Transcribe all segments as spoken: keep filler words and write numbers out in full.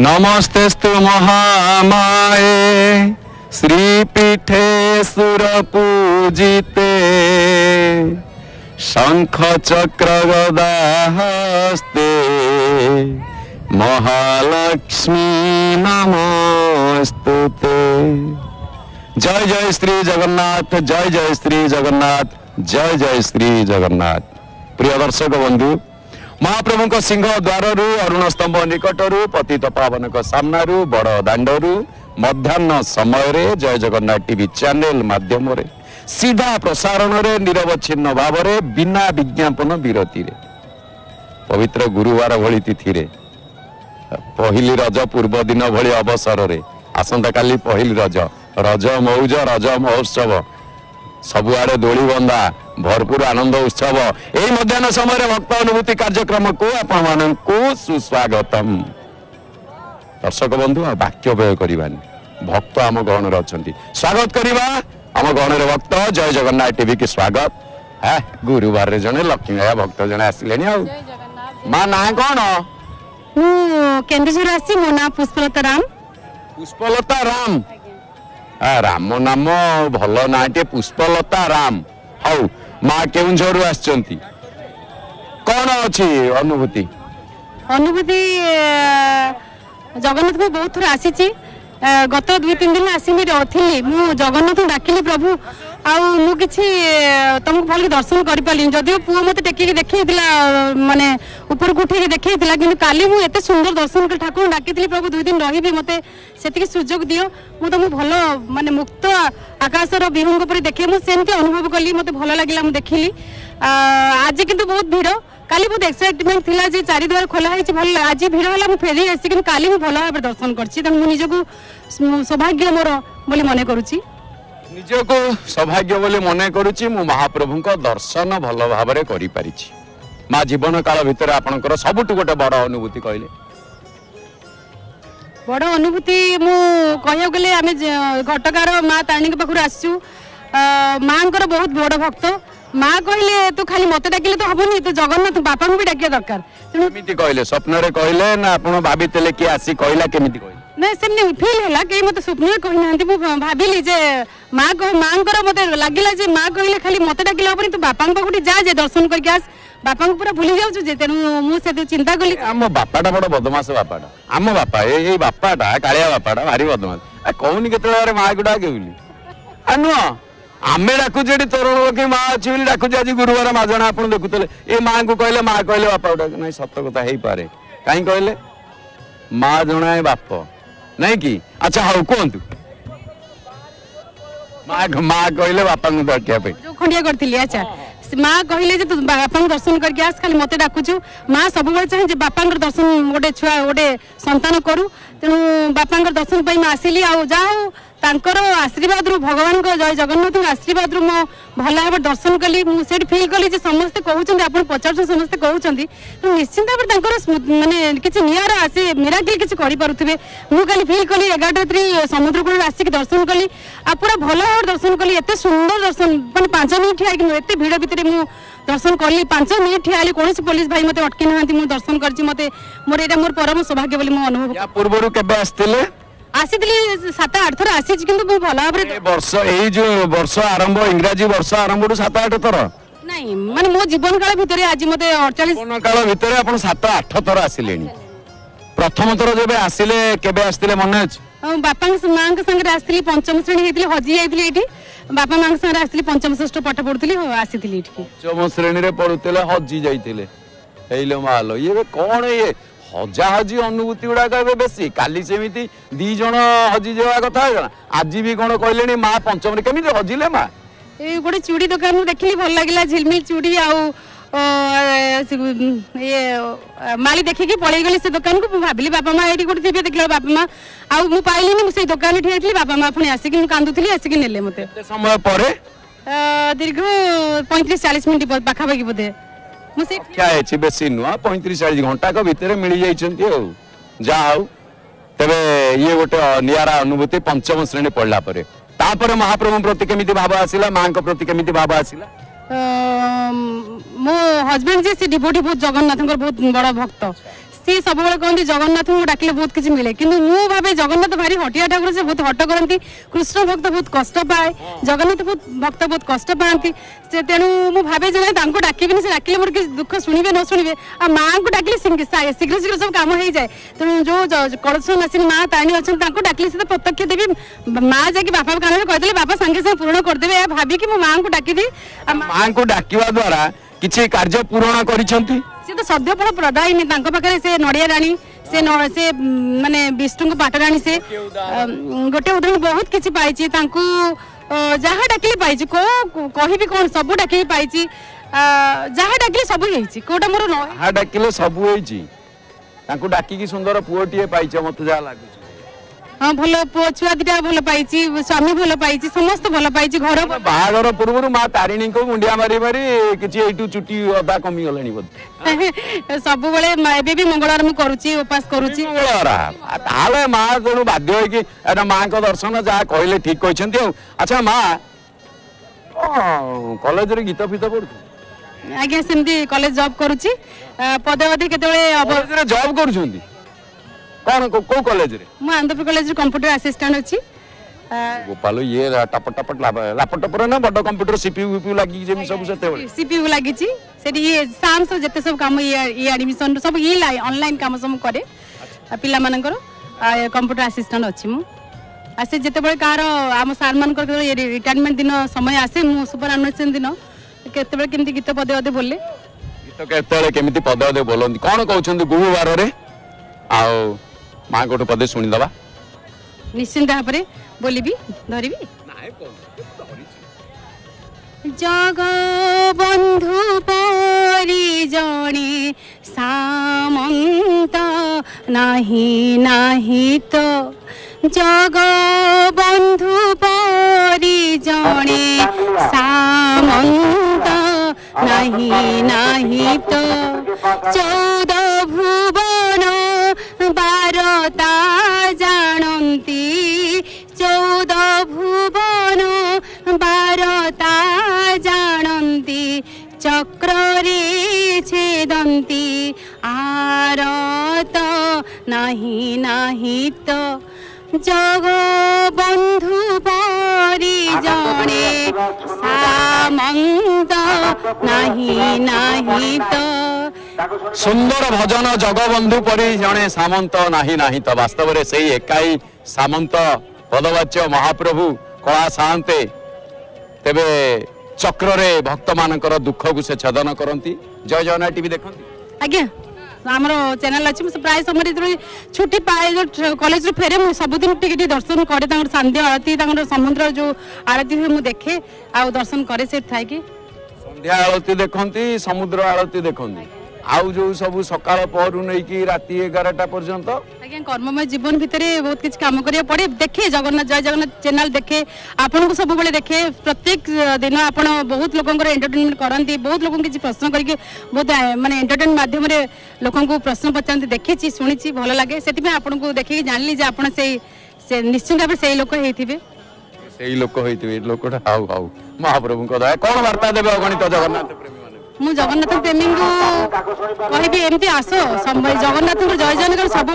नमस्तेस्तु महामाये श्रीपीठे सुरपूजिते शंख चक्र गदा हस्ते महालक्ष्मी नमोस्तुते। जय जय श्री जगन्नाथ, जय जय श्री जगन्नाथ, जय जय श्री जगन्नाथ। प्रिय दर्शक बंधु, महाप्रभु को सिंह द्वार अरुण स्तंभ निकटर पतित पावन को सामना रू बड़ दाण्डू मध्याह्न समय रे जय जगन्नाथ टीवी चैनल माध्यम रे सीधा प्रसारण रे निरवच्छिन्न भाव रे बिना विज्ञापन विरति रे पवित्र गुरुवार भली तिथि रे पहिली रज पूर्व दिन भली अवसर रे आसंता काली पहिली रज रज मौज रज महोत्सव सबुआड़े दोली बंदा भरपूर आनंद उत्सव यही मध्याह्न समय भक्त अनुभूति कार्यक्रम को आपण मान को सुस्वागतम। दर्शक बंधु आ वाक्य व्यय करवानी भक्त आम गहन रे अछंती स्वागत करवा आम गहन रे भक्त जय जगन्नाथ टीवी की स्वागत है। गुरुवार रे जने लक्ष्मी आया भक्त जने आसिलेनी आ मां ना कोन ओ केंद्रजर आसी मो ना पुष्पलता राम पुष्पलता राम आ राम नाम भल नाटे पुष्पलता राम। हाउ मां केउंझर उ आछंती कोन अछि अनुभूति अनुभूति जगन्नाथ को बहुत थोड़ा आसी गत दुई तीन दिन आसमी मु जगन्नाथ डाकिली प्रभु आउ कि तुमको भल दर्शन करें जदिव पुओ मत टेक देखी मानने ऊपर को उठे देखी कि काली मुझे सुंदर दर्शन कर ठाकुर डाकी प्रभु दुई दिन रही मत से सुजोग दियो मु तुमको भल मानने मुक्त आकाशर विहंग पर देखे मुझे अनुभव कली मत भल लगे मुझे देखिली आज कितु बहुत भिड़ काली बहुत एक्साइटमेंट थिला जे चारि द्वार खोला है भल आज भिड़ होला मु फेरी आसी कि काली मु भल भाव दर्शन करछि त मु निज को सौभाग्य मोर बोली मने करूछि निज को सौभाग्य बोली मने करूछि मु महाप्रभु को दर्शन भल भाव रे करि परिछि। मां जीवन काल भितर आपनकर सबटु गोटे बड़ अनुभूति कहले बड़ अनुभूति मु कहियो गेले आमे घटकार मां तारिणी के पाखुर आसछु मांकर बहुत बड़ भक्त माँ कहले तू खाली मत डाकिले तो हबनी तो जगन्नाथ बापा को भी डाकिया दरकार केमिति कहले स्वप्न रे कहले ना आपण भाबितेले कि आसी कहला केमिति कहले नै सेमने फील होला के मत स्वप्न कहि नांती मु भाबिली जे माँ को मांकर मत लागिला जे माँ कहले खाली मत डाकिले हबनी तो बापा को गुटी जा जे दर्शन कर गयास बापा को पूरा भुली जाउ जे तेनु मु सेतु चिंता कली हम बापाटा बड़ बदमाश बापाटा हम बापा ए ए बापाटा कालिया बापाटा भारी बदमाश आ कहूनी केतले रे माँ गुडा केउली अनु आमे डाकू जेडी तरुण लोके मां अछि बिल डाकू जे आजि गुरुवार माजणा आपण देखुतले ए मां को कहले मां कहले बापा डाक नै सत्य कथा हेई पारे काई कहले मां जणाय बाप नै की अच्छा हाउ कोंतु मां मां कहले बापा को डाकिया पे जो खंडिया करथिली अच्छा मां कहले जे तू बापा को दर्शन कर गयास खाली मते डाकू छु मां सब बेर चाहे जे बापा को दर्शन गोटे छुआ गोटे संतान करू तेनु बापा को दर्शन पई मां आसीली आ जाऊ तांकर आशीर्वाद रु भगवान को जय जगन्नाथ आशीर्वाद रु मो भला भाव दर्शन कली मु सेट फील कली जे समस्त कहउचंदी आपण पचारछन समस्त कहउचंदी तो निश्चिंत पर तांकर माने किछ नियारा आसे मिराकल किछ करि पारुथबे मु खाली फील कली ग्यारह रात्री समुद्र कूल आसी के दर्शन कली आ पूरा भला भाव दर्शन कली एते सुंदर दर्शन माने पाँच मिनिट ठिया कि एते भीड़ भीतर मु दर्शन कली पाँच मिनिट ठिया आले कोनोसी पुलिस भाई मते अटके नांती मु दर्शन करछि मते मोर एटा मोर परम सौभाग्य बोली मो अनुभव या पूर्व रु केबे आस्तिले आसीदली सात आठ थर आसी किंतु बहुत भला भाबरे ए वर्ष एई जो वर्ष आरंभ इंग्रजी वर्ष आरंभ रु सात आठ थर नाही माने मो जीवन काल भितरे आज मते अड़तालीस कोन काल भितरे आपण सात आठ थर आसीलेनी प्रथम थर जेबे आसीले केबे आस्तिले मने अछि बापांग मांग संग आस्तिली पंचम श्रेणी हेतिले हजी आइतिले एठी बापा मांग संग आस्तिली पंचम षष्ठ पाठ पढुतिली आसीतिली एठी पंचम श्रेणी रे पढुतेले हजी जाइतिले एइलो मालो ये कोन ये हजा हजी अनुभूति गुड़ाक बेसी काली सेमिति दी जन हजी जेवा कथा आज भी कौन कहले माँ पंचम केमी हजिले माँ ये गोटे चूड़ी दुकान देखिली भल लगे झिलमिल चूड़ी आ ये माली देखिकी पलि गली से दुकान को भाविली बापा माँ ये गोटे थे देखिए बापा माँ आउ मु पाइलिनी से दुकान ठिया होइतली बापा माँ पुणी आसिकी कांदुतिली आसिकी नेले मते समय पर दीर्घ पैंतीस चालीस मिनट पाखापाखि बोधे मुसे बेसी नुआ पैंतीस चालीस घंटा को भितर मिल जाती जा तेरे ये गोटे निरा अनुभूति पंचम श्रेणी पढ़ला महाप्रभु प्रति केमी भाव आसला माँ प्रति केमी भाव आसला मो हजबैंड जी से डिवोटी बहुत जगन्नाथ बहुत बड़ भक्त सी सब कहते जगन्नाथ को डाकिले बहुत किसी मिले कि भावे जगन्नाथ भारी हटिया ठाकुर से बहुत हट करती कृष्ण भक्त बहुत कष्ट पाए जगन्नाथ बहुत भक्त बहुत कष्ट पाती से तेणु मुझे भावे जो डाकिन से डाकिले मोर किसी दुख शुणे न शुणे आ माँ को डाकिले शीघ्र शीघ्र सब काम हो जाए तेणु जो कड़सनासिनी माँ तारिणी अच्छा डाकिले से प्रत्यक्ष देवी माँ जाकि बापा कान में कहते बापा सांगे सांगे पूरण करदे भाविक मो माँ को डाकिदी माँ को डाकिवा द्वारा किसी कार्य पूरण कर सी तो सद्यफल प्रदायिनी से नड़िया राणी से न से माने विष्णु पाटराणी से गोटे उदाहरण बहुत किसी पाई जहाँ डाकिले पाई कह कौन सब डाकिले पाई जहाँ डाकिले सब कोटा मोर ना डाकिले सब डाकिकी सुंदर पुओटीए पाई मत जा लागु हाँ भल पु छुआ दीटा भल पाई स्वामी भल पाई समस्त भल पाई घर बाहर पूर्व माँ तारिणी को मुंडिया मारी मारी किसी चुटी अदा कमी गला सब भी मंगलवार मु करूची उपास करूची ताले माँ तेणु बाध्य माँ को दर्शन जहाँ कहले ठीक कहते। अच्छा माँ कॉलेज रे गीत फीत पढ़ु आज्ञा सेमती कॉलेज जॉब करूची पदे पदे केतबेले जॉब करूछंती कौन को को कॉलेज रे म आंदपुर कॉलेज रे कंप्यूटर असिस्टेंट अछि गोपाल ये टप टप लाप टप रे ना बडो कंप्यूटर सीपीयू वीपीयू लागि जे सब सेते हो सीपीयू लागि छी सेठी ये साम सब जते सब काम ये एडमिशन सब ये ऑनलाइन काम सब करे पिला मानकर कंप्यूटर असिस्टेंट अछि मु आसे जते बळे कार हम सर मानकर ये रिटायरमेंट दिन समय आसे मु सुपर एनुएशन दिन केते बळे केमती गीत पदे पदे बोलले गीत केते बळे केमती पदे पदे बोलंती कोन कहउछंती गुरुवार रे आ माँ गोटे पदे शुणी दवा निश्चिंत भाव बोल धरबी जग बंधु जने सामंत नाही नाही तो जग बंधु जने सामंत नाही नाही तो चौद भुवन बारता जानती चौद भुवन बारता जानती चक्रे छेदंती आरत नहीं नहीं तो जग बंधु परी जने सामंत नहीं नहीं तो सुंदर भजन जगबंधु परी जने सामंत नाही नाही तो वास्तव में सही एकाई सामंत पदवाच्य महाप्रभु कला साहंते तेबे चक्र रे भक्त मानकर दुख को से छेदन करती। जय जगन्नाथ टीवी देखती आज्ञा आमर चैनल अच्छी प्राय समय छुट्टी पाए कॉलेज रू फेरे मुझे सबुदिन टे दर्शन कै सांध्य आरती समुद्र जो आरती हुए मुझे देखे आ दर्शन कै से थी संध्या आरती देखती समुद्र आरती देखती आउ जो सब सकाल पहरु नहीं कि राति एगारटा पर्यंत आज्ञा कर्ममय जीवन भितर बहुत किसी काम करिया पड़े देखे जगन्नाथ जय जगन्नाथ चैनल देखे आपन को सब बेले देखे प्रत्येक दिन आपन बहुत लोकन को एंटरटेनमेंट करंती बहुत लोकन किसी प्रश्न करके बहुत माने एंटरटेनमेंट माध्यम रे लोकन को प्रश्न पचांती देखिची सुनीची भलो लागे सेति में आपन को देखि जानली जे आपन से निश्चित भाव से लोक हेथिबे सेही लोक हेथिबे लोकटा हाउ हाउ महाप्रभु को दया कोन वार्ता देबे अगणित जगन्नाथ प्रेमी मु जगन्नाथ प्रेमी को कहबी एमती आसो जगन्नाथ को जय जगन्नाथ सब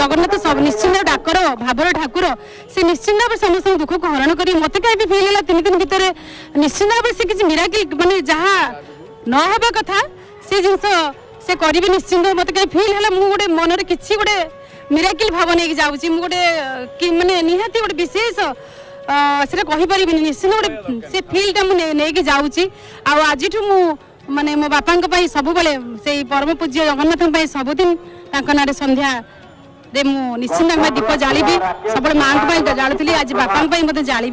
जगन्नाथ सब निश्चिंत डाकर भावर ठाकुर से निश्चिंत भाव समस्त दुख को हरण कर मत कहीं फिल है तीन दिन भितर निश्चिंत भाव से किसी मिराकिल मानने जहाँ नवा कथा से जिनस से करेंगे निश्चिंत मत कहीं फिल है मुझे मन में किसी गोटे मिराकिल भाव नहीं जाऊँगी मुझे मानने निहाती गोटे विशेष से कहीपर निश्चिंत गोटे से फिलटा मुझे नहीं जाऊँगी आज मु माने मो बापा सब बेले से परम पूज्य जगन्नाथ सबुदिन ना संध्या रे मु निश्चिंत भाव दीप जाली सब माँ को जालुली आज बापा मत जाली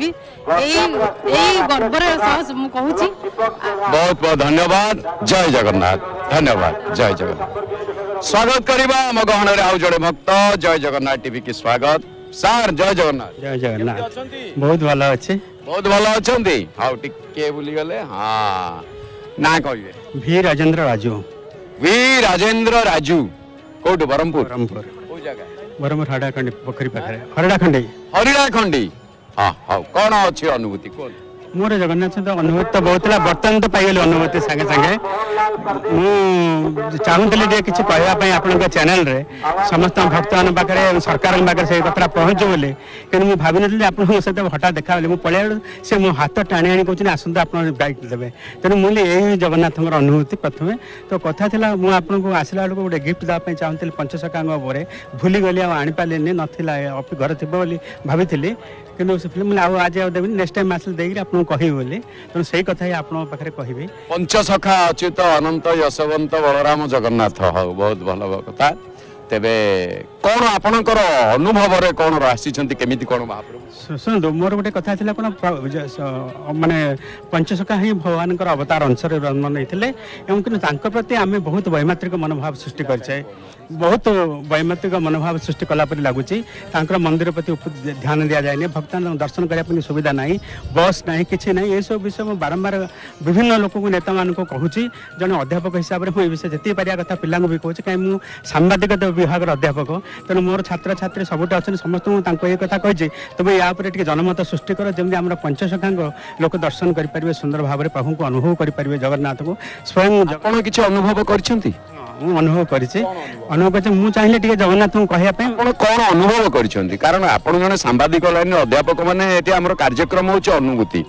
गर्वर साहस मु कहूँ बहुत बहुत धन्यवाद। जय जगन्नाथ धन्यवाद। जय जगन्नाथ स्वागत करवा आम गहन आउ जड़े भक्त जय जगन्नाथ टीवी की स्वागत सार। जय जगन्नाथ। जय जगन्नाथ। बहुत भल अच्छे बहुत भल अच्छा हाउ टिके बुली गले हाँ ना कहिए भी राजेंद्र राजू भी राजेंद्र राजू कोड बरमपुर बरमपुर ओ जगह बरमपुर हरडाखंडी पोखरी पाखरे हरडाखंडी हरडाखंडी हां हां कोन अछि अनुभूति कोन मोर जगन्नाथ तो अनुभूति तो बहुतला बर्तन तो पाइले अनुभूति संगे संगे मुझे किसी कहवाई चैनल रे समस्त भक्त मान पाखे सरकार कथा पहुँचो बोले कि मुझे भाव नी आपको सहित हटा देखा मुझे पलिया से मो हाथ टाणी आनी कहते आसत आप गाइड देते तेनाली मुझे यही जगन्नाथ अनुभूति प्रथम तो कथा मुझे आपको आसला बेलू गोटे गिफ्ट देवाई चाहूँगी पंचशकांग बोरे भूली गली आनीपारे नाला घर थी बोली भाभी कि फिल्म आज देवी नेक्स्ट टाइम आस कह बोली तेनाली से कथा ही आप कह पंचसखा अच्युत अनंत यशवंत बलराम जगन्नाथ हाउ बहुत भल कथा तेरे कौन आपणकर अनुभव रे कौन आसीचंती केमिति कौन महाप्रभु सुन मोर गोटे कथा थिला कोन माने पंचसखा ही भगवान कर अवतार अंश रे ब्रह्मन नइथिले एवं किन तांक प्रति आमे बहुत वैमात्रिक मनोभाव सृष्टि करछे बहुत वैमात्रिक मनोभाव सृष्टि कला पर लागुची तांकर मंदिर प्रति ध्यान दिया जाय नै भक्तन दर्शन करै पनि सुविधा नै बस नै किछि नै ए सब विषय बारंबार विभिन्न लोक को नेता मान को कहूची जने अध्यापक हिसाब रे होय विषय जति पारिया कथा पिल्ला को भी कहूची काई मु सांबादिक विभाग अध्यापक तेना मोर छात्र छात्री सबुटे अच्छे समस्त ये कथा कही तब या जनमत सृष्टि कर जमी आम पंचसखा लोक दर्शन करें सुंदर भाव में प्रभु को अनुभव करें जगन्नाथ को स्वयं कौन किसी अनुभव कर अनुभव करिछि अनुभव करिछि मु चाहिले टिके जगन्नाथ को कहया पे कोन कोन अनुभव करिछंती कारण आपण जने सांबादिक लाइन अध्यापक माने एटी हमर कार्यक्रम होछ अनुभूति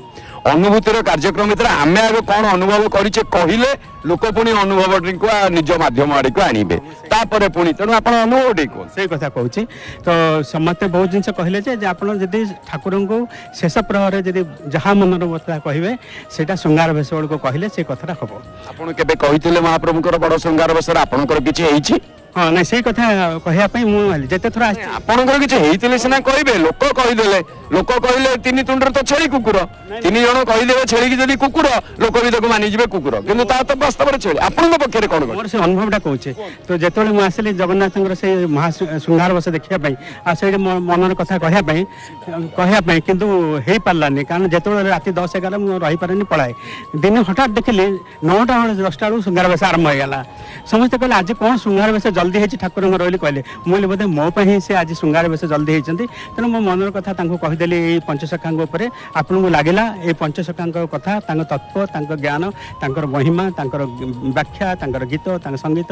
अनुभूतिर कार्यक्रम भीतर आमे आगे कोन अनुभव करिछे कहिले लोक पुनी अनुभव को निज माध्यम आड़ी को आनिबे तापरे पुनी तणो आपण अनुभव डी को से कथा कहूछि तो समते बहुत जिंस कहले जे आपण जदी ठाकुर को शेष प्रहर रे जदी जहा मनर बता कहबे सेटा श्रृंगार बेसवल को कहले से कथा हबो आपण केबे कहितले महाप्रभु को बड़ श्रृंगार बेसर आपण को किछ हेछि हां ना से कथा कहया पई मु जते थरा आपण को किछ हेतिले सेना कहबे लोक कहिदेले लोक कहले तीन तुंडर तो छेली कुकुर तीन जण कहिदेबे छेली की जदी कुकुर लोक भी तक मानि जिवे कुकुर किंतु ता त वास्तव रे छेली आपण को पक्षरे कोन मोर से अनुभवटा कहूचे तो जतोले मु आसेले जगन्नाथंगर से महा श्रृंगार बस देखिया पई आ से मनर कथा कहया पई कहया पई किंतु हे पाल्लानी कारण जतोले राती दस ग्यारह मु रही परनी पळाए दिन हठात देखले नौटा दसटा रो श्रृंगार बस आरंभ होयला समस्त कहले आज कोन श्रृंगार बस जल्दी है ठाकुर रही कहले मुझे बोधे मो से आज श्रृंगार बेस जल्दी होती तेना मो मनर कथा कहीदेली पंचसखा आपन को लगेगा ये पंचसखा कथा तत्व ज्ञान महिमा व्याख्या गीत संगीत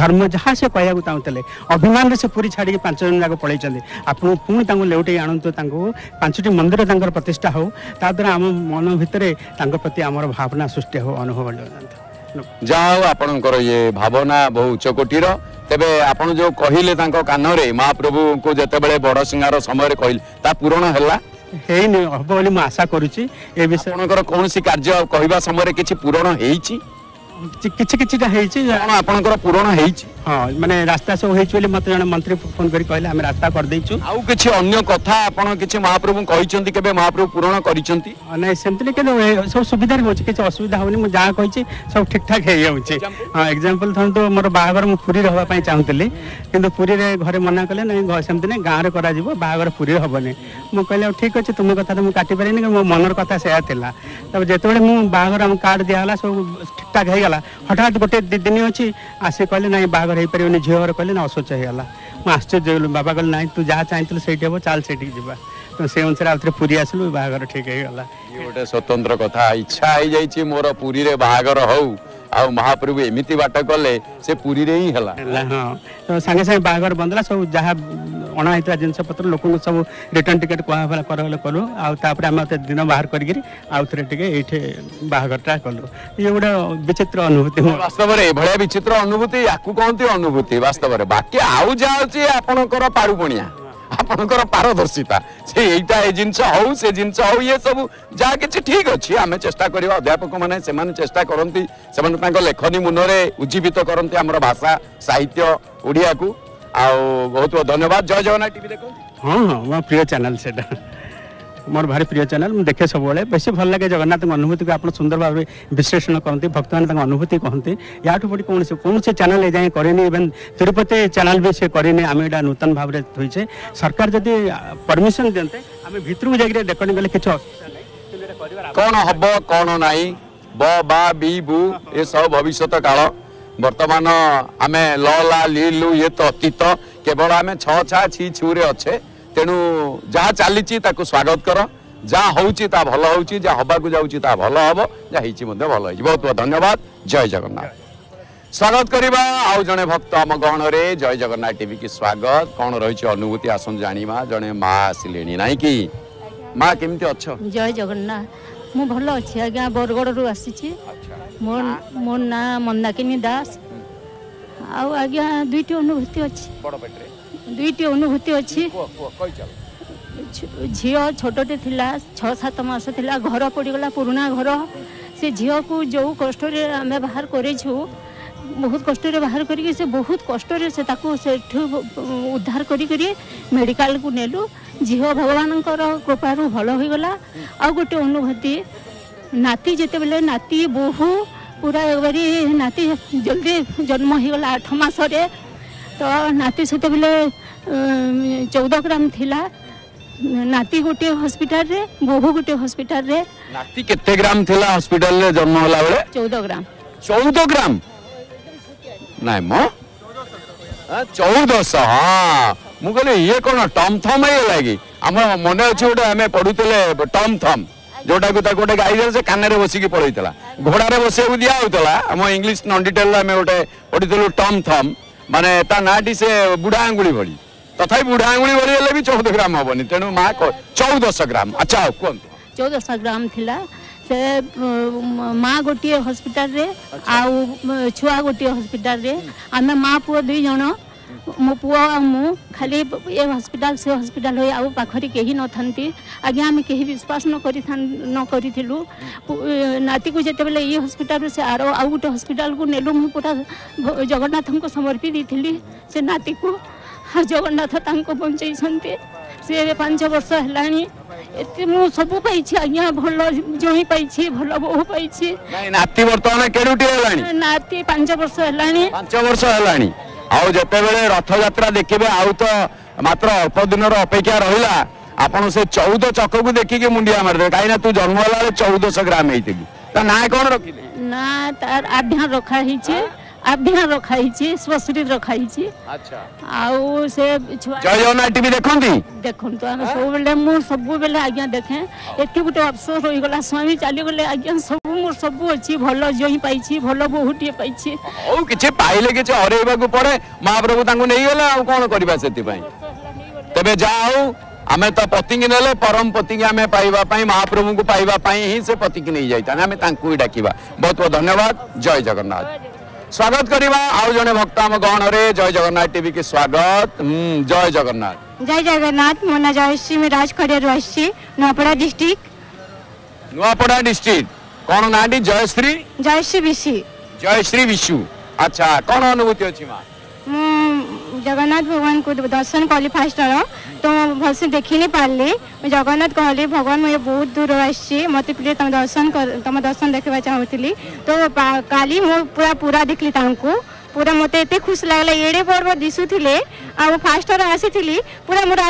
धर्म जहाँ से कहवाक चाहूँले अभिमान से पूरी छाड़ी पांच जन जाक पलैच आपको पुणी लेउटे आणु पांचटी मंदिर प्रतिष्ठा हो द्वारा आम मन भितर प्रति आम भावना सृष्टि हो अनुभव जाओ आपण ये भावना बहु उच्चकोटीर तेबे आपण जो कहले कान महाप्रभु को जते बेले बड़ सिंगार समय कहले पूरण है हम आशा कर कौन सी कार्य कहवा समय किसी पूरण होइछि किछि किछि पूरण होइछि हाँ माने रास्ता सब होइछि मत जन मंत्री फोन करी कहले हम रास्ता कर देइछु आउ किछि अन्य कथा आपण किछि महाप्रभु कहिसेंती केबे महाप्रभु पूरण करिसेंती नै सेंतले के सब सुविधा होछि किछि असुविधा होनी मु जा कहिछि सब ठीक ठाक हे होछि हाँ एग्जांपल थन तो मोर बाहागर मु पुरी रहबा पई चाहतले किंतु पुरी रे घरे मना कले नै घर सेंती नै गाँ रे करा जीवो बाहागर पुरी होबने मु कहले ठीक अछि तुम कथा त मु काटि परिनी मो मनर कथा सेया थिला तब जेते बेले मु बाहागर हम कार्ड दियाला सब ठीक ठाक हे हठात गोटे दिन अच्छी आसे कहले ना बाहर हो पारे झील घर कहले ना अशोच होगा मुझे आश्चर्य बाबा कहले ना तू जहाँ चाहूँ से चल से जावा तो से अनुसार आउे पुरी आसलु बाहर ठीक है गोटे स्वतंत्र कथा इच्छा हो जाए मोर पुरी रे बाहर हो आ महाप्रभु एमती बाट गले से पुरी रे ही हला हाँ तो सांगे सांगे बाहर बंदला सब जहाँ अणा होता जिनस पत्र लोक सब रिटर्न टिकेट कहला कर कलु आपर आम दिन बाहर करी आउे टे ये बाहरटा कलु ये गोटे विचित्र अनुभूति वास्तव में यह विचित्र अनुभूति या कहते अनुभूति वास्तव में बाकी आउ जाऊँगी आपणकर पारुपणिया आपणकर पारदर्शिता से यहीटा ये जिनस हो से जिनस हो ये सब जहाँ किसी ठीक अच्छे आम चेषा कर अध्यापक मैंने से चेषा करती से लेखनी मुनरे उज्जीवित करती आम भाषा साहित्य ओडिया को आउ बहुत बहुत धन्यवाद जय जगन्नाथ टीवी देखो हाँ हाँ मोर प्रिय चैनल सेटा मोर भारी प्रिय चैनल मु देखे सब बेले बेसी भल लगे जगन्नाथ अनुभूति को आप सुंदर भाव में विश्लेषण करते भक्त मैंने अनुभूति कहते या बड़ी कौन से कौन से चैनल ए जाए करेनि इवन तिरुपति चैनल भी से करेनि आम एटा नूतन भाव में होइछे सरकार जदि परमिशन देते आम भितर जाकर रेकर्डिंग कले किछ कौन हम कौन नाई ब बा बी बु ए सब भविष्य काल वर्तमान आमे ल ला ली लु ये तो अतीत केवल आमे छ छा छी छुरे अच्छे तेणु जहाँ चली स्वागत कर जहाँ हूँ भल हो हवाक जा भल हम जहाँ भल बहुत बहुत धन्यवाद। जय जगन्नाथ। स्वागत करवा आउ जड़े भक्त आम गहन में जय जगन्नाथ टीवी की स्वागत कौन रही अनुभूति आसन जाना जड़े माँ आसिले ना कि माँ केमती अच्छ? जय जगन्नाथ। मु भल अच्छी आज्ञा बरगड़ रू आसी मो ना मंदाकिनी दास आउ आज्ञा दुईट अनुभूति अच्छी दुईट अनुभूति अच्छी। झी छोटे छः सात मस घर पड़गला पुराणा घर से झील को जो कष्ट आम बाहर कर बहुत कष्ट बाहर करी से बहुत कष्ट से ताकू से उद्धार करी करी मेडिकल को नेलु झील भगवान कृपार भल हो गला। आ गोटे अनुभूति नाती जिते बेले नाती बहु पूरा एक बार नाती जल्दी जन्म हो गला आठ मस तो नाती से बेले चौदह ग्राम थिला नाती गोटे हॉस्पिटल रे बहु गोटे हॉस्पिटल रे नाती केते ग्राम थिला हॉस्पिटल रे जन्म होला बेले चौदह ग्राम चौदह ग्राम नाइ मो चौदश हाँ मुझे ये कौन टम थम होगी आम मन अच्छे गोटे आम पढ़ुले टम थम जोटा को गोटे गाई से कान बस की पढ़ता घोड़े बस दिया आम इंग्लीश नन डिटेल आम गोटे पढ़ी टम थम माने ता नाटी से बुढ़ा आंगुली भली तथा बुढ़ा आंगुली भली भी चौदह ग्राम हेनी तेणु माँ चौदश ग्राम। अच्छा कहते चौदश ग्राम थी से माँ गोटे हॉस्पिटल रे आ छुआ गोटे हॉस्पिटल रे आम माँ पुओ दुई जन मो पुओ आ मु खाली ए हॉस्पिटल से हॉस्पिटल हो आउ पाखरी केही न थांती आज्ञा आम केही विश्वास न करी न करिथिलु नाती को जते बेले ये हॉस्पिटल से आरो आउ गोटे हॉस्पिटल को नेलु मु पूरा जगन्नाथ को समर्पी देथिली से नाती को जगन्नाथ तांको बंचई संते से पांच वर्ष हलानी एते मु सब पाई छी आज्ञा भल जोई पाई छी भल बहु पाई छी नाही नाती वर्तमान केडुटी हलानी नाती पांच वर्ष हलानी पांच वर्ष हलानी आउ जते बेले रथ यात्रा देखिबे आउ तो मात्र अल्प दिनर अपेक्षा रहिला आपण से चौदह चक्र को देखि के मुंडिया मार दे काई ना तू जन्म हलाले चौदह सौ ग्राम हेइतिली ता ना कोन रखिले ना तार आध्या रखा हि छी आध्या रखा हि छी स्वश्री रखा हि छी। अच्छा आउ से जय जगन्नाथ टीवी देखंती देखंतो हम सब बेले मु सब बेले आज्ञा देखे एथि गुटे अफसोस होई गला स्वामी चाली गले आज्ञा सब मोर सब अछि भलो जोई पाई छी भलो बहुटी पाई छी ओ किछे पाइले किछे हरेबा को पड़े महाप्रभु तांको नै गेला आ कोन करबा सेति पई तबे जाऊ हमें तो पतिंग नेले परम पतिंग हमें पाइबा पई महाप्रभु को पाइबा पई ही से पतिंग नै जाईता हमें तांको ही डाकीबा। बहुत बहुत धन्यवाद। जय जगन्नाथ। स्वागत करवा आउ जने भक्त आम गहन में जय जगन्नाथ टीवी के स्वागत। जय जगन्नाथ। जय जगन्नाथ। मो ना जयश्री में राजखड़िया रो आसी नोपड़ा डिस्ट्रिक्ट नोपड़ा डिस्ट्रिक्ट कौन नाटी जयश्री जयश्री विशु जयश्री विशु। अच्छा कौन अनुभूति अच्छी माँ? जगन्नाथ भगवान को दर्शन कली फास्ट तो भल से देखी नहीं पारे जगन्नाथ कहली भगवान मुझे बहुत दूर आसी मत प्लीज तुम दर्शन तुम दर्शन देखा चाहूली तो काली मो पूरा पूरा देखली तुमको पूरा मत एत खुश लगला एड़े पर्व दिशुले आ फास्ट आसी पूरा मोर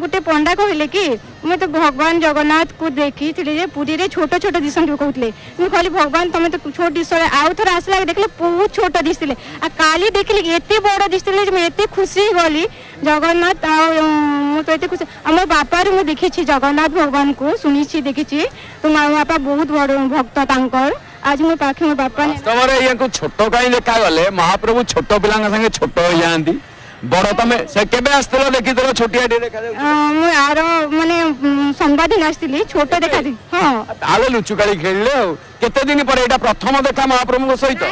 गोटे पंडा कहले कि मुझे तो भगवान जगन्नाथ को देखी जे पुरी रे छोट छोट दिशंट कहते मुझे कहली भगवान तुम तो छोट दिश आउ थर आसला देखे बहुत छोट दिशले आ काली देखिली एत बड़ दिशले मुझे एत खुशी गली जगन्नाथ आते तो खुश मोर बापार मुझे देखी जगन्नाथ भगवान को शुनी देखी तो मो बापा बहुत बड़ भक्त तांकर आज मो पाखे मो बापा ने छोट कहीं देखा गले महाप्रभु छोट पिला संगे छोट हो जाती बड़ो तमे से केबे आस्तलो देखि तलो छोटिया डे देखा मु आरो माने संवाद दिन आस्तिली छोटो देखा दी हां आले लुचुकाली खेलले केते दिन पर एटा प्रथम देखा महाप्रभु को सहित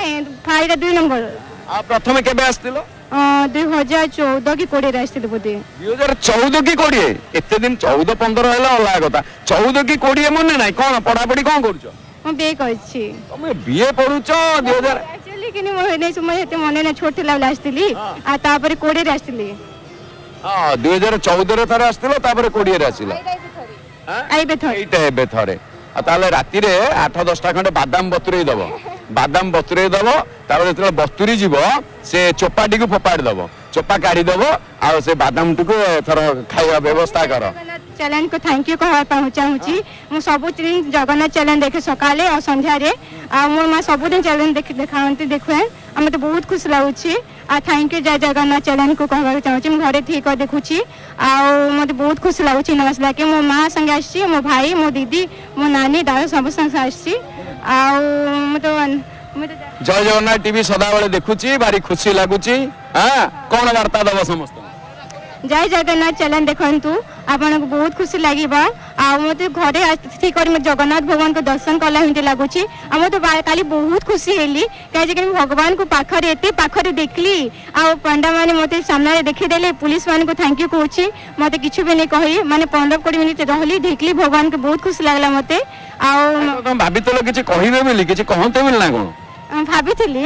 फाइरा दुई नंबर आ प्रथम केबे आस्तिलो दो हज़ार चौदह की कोडी रे आस्तिली बोदे दो हज़ार चौदह की कोडी एते दिन चौदह पंद्रह होला होला कथा चौदह की कोडी मन नै कोन पढा पडी कोन करूचो हम बे करछि तमे बीए पढुचो दो हज़ार किनी मोहने समय हेते मने ना छोटे लावला आस्तिली आ तापर कोडी रे आस्तिली हां दो हज़ार चौदह रे थारे आस्तिलो तापर कोडी रे आसिला आइबे थरे एटा एबे थरे आ ताले राती रे आठ दस टा खंडे बादाम बतुरी दबो बादाम बतुरी दबो तापर जतले बतुरी जीवो से चोपाटी को फोपाड़ दबो चोपा काढी दबो आ से बादाम टुकु थरो खाइवा व्यवस्था करो चैनल को थैंक यू कहवा पहुँचाऊँगी। मु सबुद जगन्नाथ चैनल देखे सकाले और संध्यारे आ मोर माँ सबुद चैनल देख देखा देखे आम तो बहुत खुश लगुच। आ थैंक यू जय जगन्नाथ चैनल को कहवाक चाहूँगी। मुझे घरे ठीक देखुची आउ मत बहुत खुश लगुच। नमस्कार कि मो माँ संगे आसी मो भाई मो दीदी मो नानी दादा सब संगे आसी। जय जगन्नाथ टीवी सदा बेले देखुची भारी खुशी लगुच। हाँ कौन वार्ता दब समस्त जय जगन्नाथ चैनल देखु आपन को बहुत खुशी लगे। मत घरे ठीक जगन्नाथ भगवान को दर्शन कला लगुच। मत कल बहुत खुशी हेली कहीं भगवान को पाखरे एत पाखरे देखली आ पंडा मैंने मत सामने देखीदेले। पुलिस मान को थैंक यू कहूँ मत कि नहीं कही मैंने पंद्रह कोड़ी मिनट रही देखली भगवान को बहुत खुशी लगला। मत भाभी किसी भाभी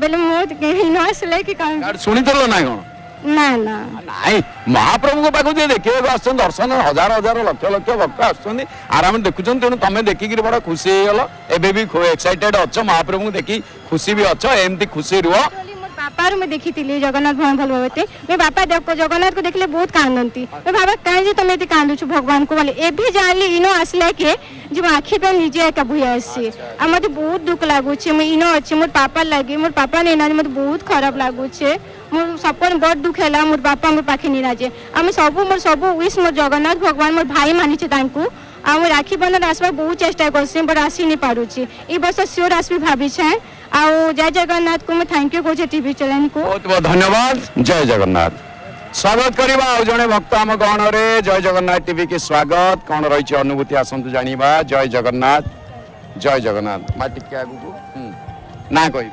बोले मोदी कि ना ना नाई महाप्रभु को पाखु देखे दर्शन हजार हजार लक्ष लक्ष भक्त आराम देखुं तेणु तुम्हें देखिक बड़ा खुशी होगा। एबे भी एक्साइटेड अच्छ महाप्रभु को देखी खुशी भी अच्छ एमती खुशी रुह। बापा मैं देखी जगन्नाथ भगवान भल भावते मैं बापा जगन्नाथ को देखले बहुत कांदती मैं बाबा कहीं तुम ये कांदुच भगवान को बोले एभी जान इन आसला के जो मो आखि निजे एका बुहे आसी आ मत बहुत दुख लगुच। इन अच्छे मोर पापा लगे मोर पापा नहीं नानी मत बहुत खराब लगुच। मोर सबको बहुत दुख है मोर बापा मोर पाखे नहीं नाजे आम सब मोर सब विश मोर जगन्नाथ भगवान मोर भाई मानिचे आ मुझे राखी बंधन आसवा बहुत चेष्टा करसी बट आसी नहीं पारुची ए बस स्योर आसबी भाभी छे। आ जय जगन्नाथ को मैं थैंक यू कहूँ टीवी चैनल को बहुत बहुत धन्यवाद। जय जगन्नाथ स्वागत करवा आ जड़े भक्त आम गण रे जय जगन्नाथ टीवी के स्वागत कौन रही अनुभूति आसतु जाना। जय जगन्नाथ जय जगन्नाथ माटी के आगू ना कहे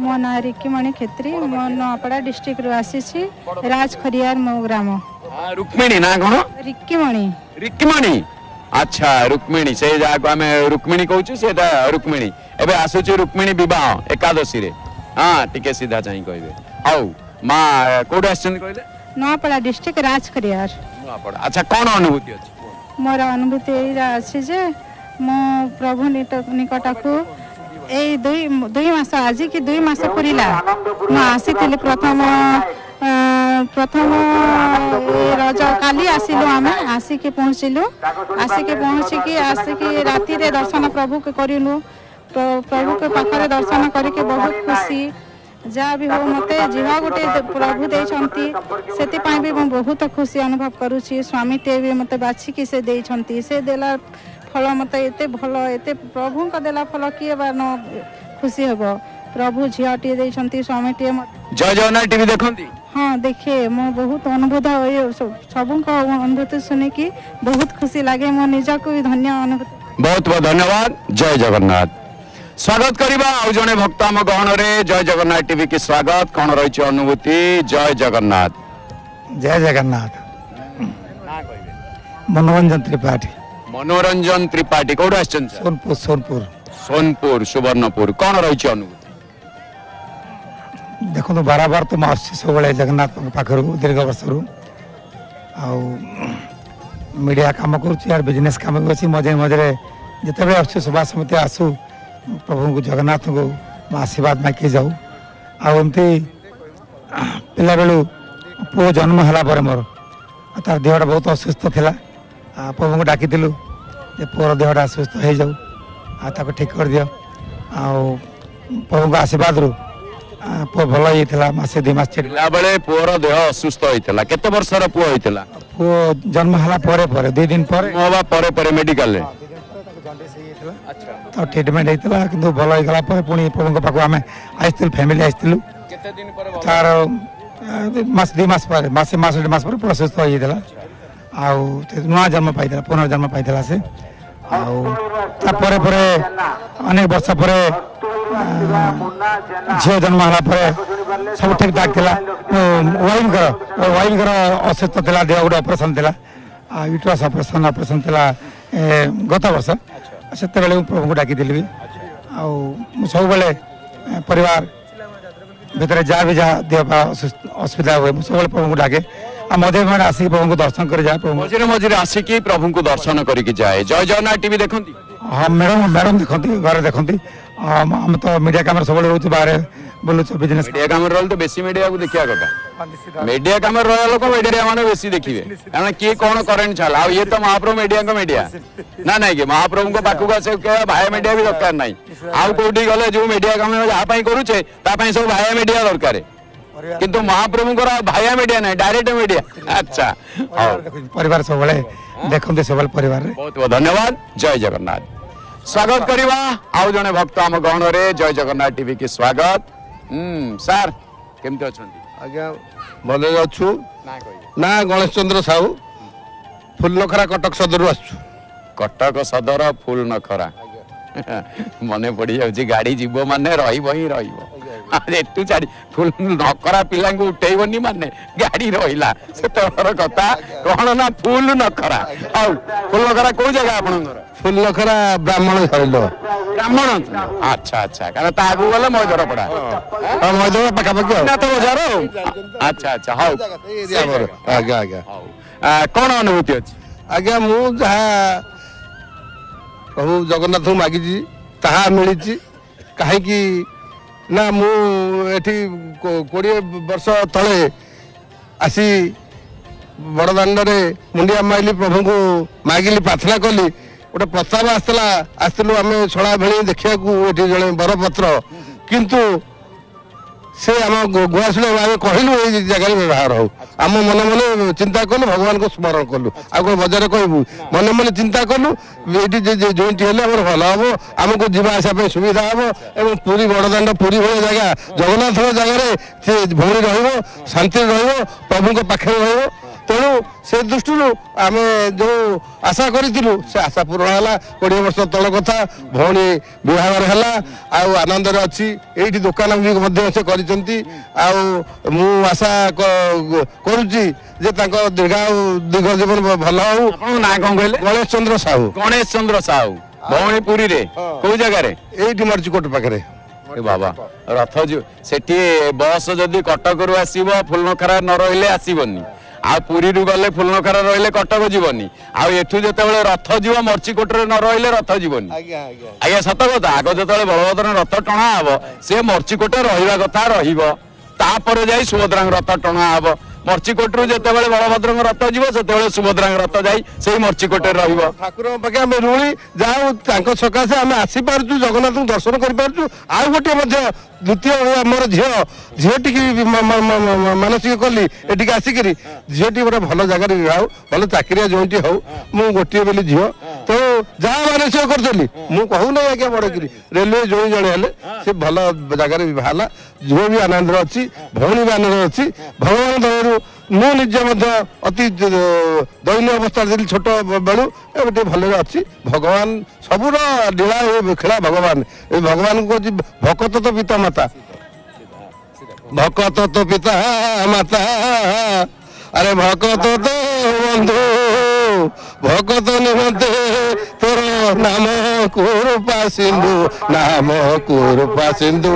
मो ना रिक्कीमणि खेत्री मो नपड़ा डिस्ट्रिक्ट रु आसी छी राज खरियार मो ग्राम रुक्मिणी ना कोन रिक्कीमणि रिक्कीमणि अच्छा रुक्मिणी से जा को हमें रुक्मिणी कहू सेटा रुक्मिणी एबे आसु छी रुक्मिणी विवाह एकादशी रे। हां टिके सीधा चाहि कहबे आउ मां कोड आछन कहले नपड़ा डिस्ट्रिक्ट राज खरियार नपड़ा अच्छा कोन अनुभूति अछि मोर अनुभूति एरा अछि जे मो प्रभु निकट को ए दुई दुई मास आज कि दुई मास पूरीला म आसी थिले प्रथम प्रथम रज काली आसिलु आमे आसिके पहुँचिलु आसिके पहुँचिकी आसिकी राति रे दर्शन प्रभु के करिलु तो प्रभु के पाखरे दर्शन करके बहुत खुशी जहाँ भी हो मते जीवा गोटे प्रभु देछंती सेति पाई भी म बहुत खुशी अनुभव करूची। स्वामी ते भी मते बाछिकी से देछंती से देला फल मत एत भल एत प्रभु देला फल किए बार न खुशी हम प्रभु झीटे दे स्वामी टे जय जगन्नाथ टीवी देखती हाँ देखे मो बहुत अनुभूत सब अनुभूति शुणिकी बहुत खुशी लगे मो निज को भी धन्य अनुभूति बहुत बहुत धन्यवाद। जय जगन्नाथ स्वागत करवा आ जड़े भक्त आम गहन रे जय जगन्नाथ टीवी की स्वागत कौन रही अनुभूति। जय जगन्नाथ जय जगन्नाथ मनोरंजन त्रिपाठी मनोरंजन त्रिपाठी कौड़ सोनपुर सोनपुर सोनपुर सुवर्णपुर कौन रही अनुभूति देखो तो बाराबार तो आस जगन्नाथ पाखर दीर्घ वर्ष रू आ मीडिया कम कर बिजनेस कम कर मजे मजे जिते आस सभा समिति आसू प्रभु को जगन्नाथ को आशीर्वाद मांगी जाऊ आमती पिला बेलू पु जन्म है मोर तार देहटा बहुत असुस्थ था प्रभु को डाकी पुअर देहटा सुस्थ हो जाऊ आ ठीक कर दियो आ प्रभु को आशीर्वाद रु पु भल होता मसे दुई मस बेले पुअर देह असुस्थ होता केते वर्षर पु होता पु जन्म है दुई दिन पर मेडिकल तो ट्रिटमेंट होता कि भल होगा पुणी प्रभु को पाक आम आई फैमिली आई तार मस दुई मस मसे मस डेढ़ मस पर पुरा सुस्थ होता आउ नुआ जन्म पाई पुनर्जन्म पाई से अनेक वर्ष पर झी जन्म है सब ठीक ठाक था वाइफ वाइफ असुस्थ था देह गोटे ऑपरेशन था यूट्रस ऑपरेशन ऑपरेशन था गत वर्ष से प्रभु को डाकी भी सब बेले पर भितर जहाँ भी जहाँ देहपा असुविधा हुए सब प्रभु को डाके मझे मझे आसिक प्रभु को दर्शन कर जाए मझे मझे आसिक प्रभु को दर्शन करके जाए। जय जगन्नाथ टीवी देखती। हाँ मैडम मैडम देखती घर देखती आम तो मीडिया कम सब रोचे बाहर बोलुच बिजनेस मीडिया कम रही तो बेसी मीडिया को देखा कटा मीडिया कम रहा लोक मीडिया मैंने बेसी देखिए कारण किए कौन करेन्ट छाला ये तो महाप्रभु मीडिया को मीडिया ना ना कि महाप्रभु को पाखक आस भाया मीडिया भी दरकार ना आउ कौटी गले जो मीडिया कम जहाँ करुचे सब भाया मीडिया दरकार किंतु महाप्रभु भाया मीडिया ना डायरेक्ट मीडिया अच्छा परिवार सब देखते सब परिवार बहुत बहुत धन्यवाद। जय जगन्नाथ स्वागत करवा आउ जने भक्त आम गहन रे जय जगन्नाथ टीवी की स्वागत। हम्म सर केमते अछंती आज्ञा भले अछु ना कहि ना गणेश चंद्र साहू फुलनखरा कटक सदर आछु कटक सदर फुलनखरा मने पड़ी जाउची गाड़ी जीवो माने रहिबो ही रहिबो अरे तू चाडी फुल नखरा पिलांगु उठैबोनी माने गाड़ी रहिला सेतोर कथा कोन ना फुलनखरा आउ फुलनखरा को जगह आपनकर फुलनखरा ब्राह्मण सरिलो ब्राह्मण अच्छा अच्छा कारण ता आगु गले मजर पडा हां मजर पका पका ना तो मजर अच्छा अच्छा हाउ आगे आगे कोन अनुभूति अछि आगे मु जहा प्रभु जगन्नाथ मागी जी ताहा मिली छी काहे कि ना मु एठी बीस वर्ष तले आसी बड़दांड रे मुंडिया माइली प्रभु को मागिली प्रार्थना कली गोटे प्रस्ताव आसला आसलु आम छड़ा भेड़ी देखा जड़े बरपत्र किंतु से आम गुआशु आम कहलु ये जगह व्यवहार हो आम मन मन चिंता कलु भगवान को स्मरण कलु आगे बजार कहू मन मन चिंता कलु ये जोईंट होने भल हम आमको जावास सुविधा हम और पूरी बड़दांड पूरी भाई जगह जगन्नाथ जगह से भूमि रंति रभु पाखे र तेणु से दृष्टि आम जो आशा करूँ से आशा पूरण है कोड़े वर्ष तल कथा भाई बहुत आनंद अच्छी ये दुकान भी से आशा करुच्ची दीर्घायु दीर्घ जीवन भल हूँ ना कौन कहले गणेश चंद्र साहू गणेश चंद्र साहू भाई पुरी कौ जगह ये मर्चिकोट पाखे बाबा रथ जो से बस जदि कटक रु आस फुलनखरा न रही आसबनी आ पुरी रु गले फुलनखरा रहिले कटक जीवनी आठू जो रथ जीव मर्चिकोट न रहिले रथ जीवनी आज्ञा सत कथा आग जो बलभद्र रथ टणा हम से मर्चिकोट रहा कथा रहीपर जा सुभद्रा रथ टणा हम मर्चिकोट रु जो बलभद्र रथ जीव से सुभद्रा रथ जा मर्चिकोटे ठाकुर पाखे आम रुणी जाऊ सकाशे आम आसीपारु जगन्नाथ दर्शन करूँ आउ गोटे द्वितीय मोर झी झीटी की मानसिक कली एटिक आसिक झीटी गोटे भल जगार हो भल चाकरिया जोटी हो मु गोटे बोली झी तो जहाँ मानसिक करी मु कहूना आज्ञा बड़ कि रेलवे जो जड़े हेल्ले से भल जगार बाहर झील भी आनंद अच्छी भौणी भी आनंद अच्छी भगवान दयारू मु निजे अति दयनीय अवस्था दी छोट बेलू ए भल अच्छी भगवान सबूर लीला खेला भगवान ए भगवान को भक्त तो पिता माता भक्त तो पिता माता अरे भक्त तो बंधु भक्त निमंते तोर नाम कुरुपा सिंधु नाम कुरुपा सिंधु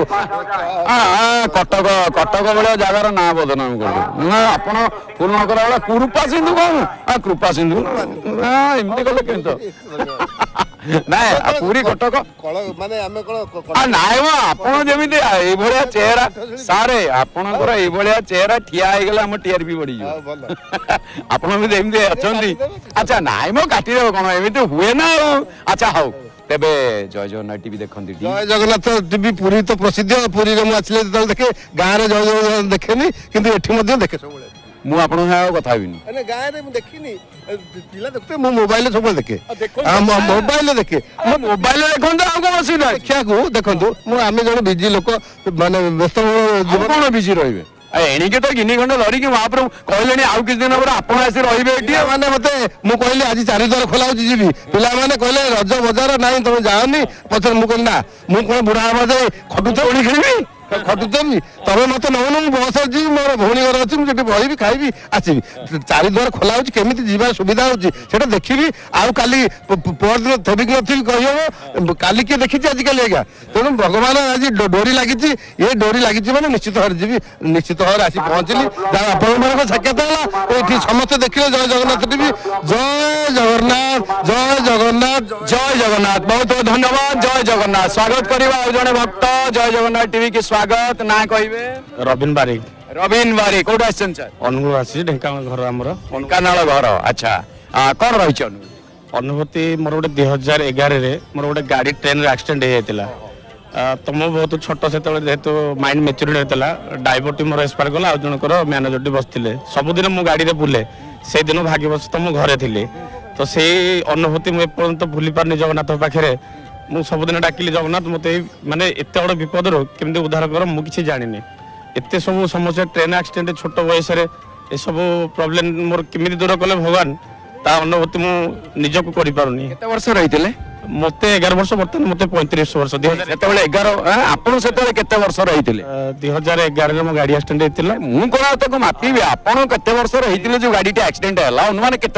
कटक कटक भाई जगार ना बदनाम करूँ आप पूर्ण करा कुरुपा सिंधु कौन आ कृपा सिंधु एमती कले के पूरी कटक ना आपड़ी ये चेहरा सारे आपणकर ये चेहरा ठिया होगा टीआरपी बढ़ी आपड़ी अच्छा अच्छा नाई मो काटी देव कौन एमती हुए ना अच्छा हाउ तेबे जय जगन्नाथ टीवी देखती जय जगन्नाथ टीवी पुरी तो प्रसिद्ध पुरी में मुझे आस देखे गाँव जय जगन्नाथ देखे कि देखे सब मुझे कथा गाँव देखनी पिला देखते मो मोबाइल सब देखे मोबाइल देखे मोबाइल देखते देखा को देखो आम जो बिजी लोक मानते व्यस्त कौन बिजी रही एणिके तो गिनी खंड धरिकी महाप्रभु कहले आउ किसी दिन पर आप आसी रे मैंने मत मु कहली आज चार द्वार खोला जी पिला मैंने कहले रज बजार ना तुम जाओनी पचर मुझे कहली ना मुझे बुढ़ा आवाज खटुच ओणी खेलि खटुचमी तब मत नौन मुझे बस अच्छी मोर भौणी घर अच्छी मुझे बढ़ी खाइबी आसबी चार द्वार खोला होमि जी सुविधा होटा देखी आउ का परदिन थेबिक नी कही काली किए देखी आज कल आज्ञा तेणु भगवान आज डोरी लगी ये डोरी लगी मैंने निश्चित भाव जी निश्चित भाव आसी पहुँचली जहाँ आप साक्षात है एठी समस्त देखिले जय जगन्नाथ टीवी। जय जगन्नाथ, जय जगन्नाथ, जय जगन्नाथ। बहुत बहुत धन्यवाद। जय जगन्नाथ। स्वागत करिवा आ जने भक्त। जय जगन्नाथ टीवी के स्वागत। ना कहिबे रविन बारिक। रविन बारिक कोठा आछन सर? अनुगुल आसी ढेंकानाल घर हमर। ढेंकानाल घर। अच्छा कोन रहि छन अनुभूति? मोर गोटे दुई हजार एगार मोर गोटे गाड़ी ट्रेन एक्सीडेंट होता तो मो बहुत छोट से जेहतु माइंड मेच्योरिटी होता ड्राइवर टी मोर एक्सपायर गला आज जनकर मैनेजर टी बसते सबुदिन मो गाड़ी में बुले से दिन भाग्यवश तो मो घरे थी तो से अनुभूति मुझे भूली पारनी जगन्नाथ पाखे मुझे सबुदिन डाकिली जगन्नाथ मत मानते एत बड़ विपदर केमती उद्धार कर मुझे जानी एत सब समस्या ट्रेन एक्सीडेंट छोट बयस सब प्रोब्लेम मोर केमी दूर कले भगवान ता अनुभूति मुझको कर मत एगार वर्ष बर्तमान मत पैंतीस वर्ष दुई हजार एगार मो गाड़ी एक्सीडेंट होता मुझे कौन मापी आपस जो गाड़ी एक्सीडेंट अनुमान के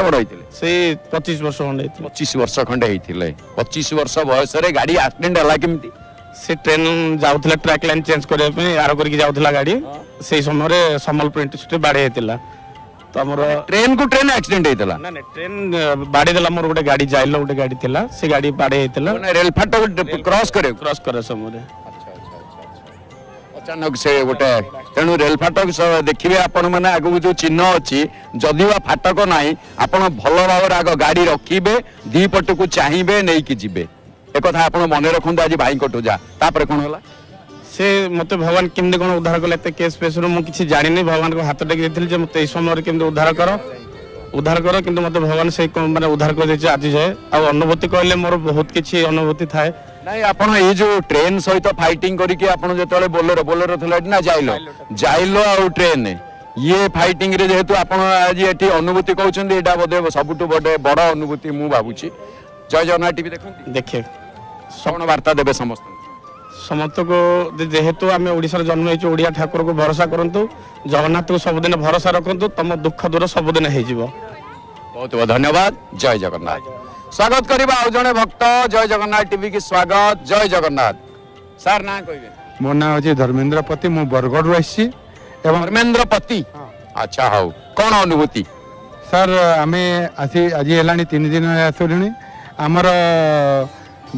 पच्चीस वर्ष खंडे पच्चीस वर्ष खंडे पच्चीस वर्ष बयस गाड़ी एक्सीडेंट है से ट्रेन जाऊला ट्रैक लाइन चेंज करने आर कर गाड़ी से समय सम्बलपुर इंटरसिटी बाड़े तो ट्रेन को ट्रेन एक्सीडेंट होता ना ट्रेन बाड़े देला मोर गोटे गाड़ी जाइल गोटे गाड़ी थी से गाड़ी बाड़े होता रेल फाटक क्रॉस करे क्रॉस करे समय अचानक से गोटे तेणु रेल फाटक देखिए आपण मैंने आगू जो चिन्ह अच्छी जदि फाटक ना आप भल भाव आग गाड़ी रखिए दी पट को चाहिए नहीं जी एक आप मन रखु आज भाई जा कौन है से मत भगवान केमती कौन उद्धार कले केस फेस मुझे जानी भगवान को हाथ टेक दे मत समय केमती उद्धार कर उद्धार कर कि मत भगवान से मैंने उद्धार कर आज जाए अनुभूति कहले मोर बहुत किसी अनुभूति थाए ना आप जो ट्रेन सहित फाइटिंग करते बोलेरो बोलेरो ना जाइलो जाइलो आ ट्रेन ये फाइटिंग रे जेहेतु आप अनुभूति कहते यहाँ बोधे सबुठ बड़े बड़ अनुभूति मुझे भावुची। जय जगन्नाथ टीवी देखते देखे श्रवण वार्ता देवे समस्त समस्त को जेहेतु आम ओडार जन्म हो ओडिया ठाकुर को भरोसा करतु जगन्नाथ को सबुदिन भरोसा रखु तुम दुख दूर सबुदिन हो। बहुत बहुत धन्यवाद। जय जगन्नाथ। स्वागत करवा आज जड़े भक्त। जय जगन्नाथ टीवी की स्वागत। जय जगन्नाथ। सार ना कह मो ना हूँ धर्मेन्द्र पति मु बरगढ़ रही धर्मेन्द्र पति। अच्छा हाउ कौन अनुभूति सर? आम आज है तीन दिन आसलु आमर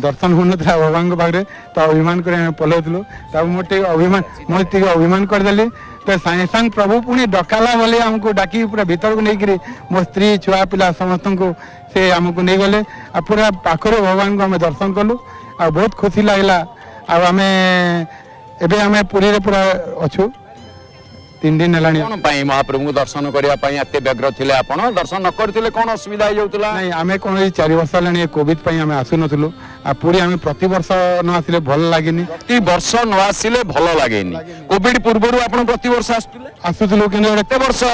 दर्शन हो ना भगवान पाखे तो अभिमान कर पलौलु मोटे अभिमान मोटे अभिमान करदे तो सांगे सांग प्रभु पुणी डकाला बोले आमको डाक पूरा भीतर को लेकर मो स्त्री छुआ पिला समस्त को से आमको नहीं गले आ पूरा पाखरे भगवान को आम दर्शन कलु आ बहुत खुशी लगला आमे एबे आमे पुरी रे पूरा अच्छू तीन दिन है महाप्रभु दर्शन करने व्यग्र थे दर्शन न करते कौन असुविधा नहीं आम कौन चार वर्ष है कोविड आसुन पूरी आम प्रति वर्ष न आसिले भल लगे प्रति वर्ष न आसिले भल लगे कोविड पूर्व प्रति वर्ष आसुलु कि वर्ष है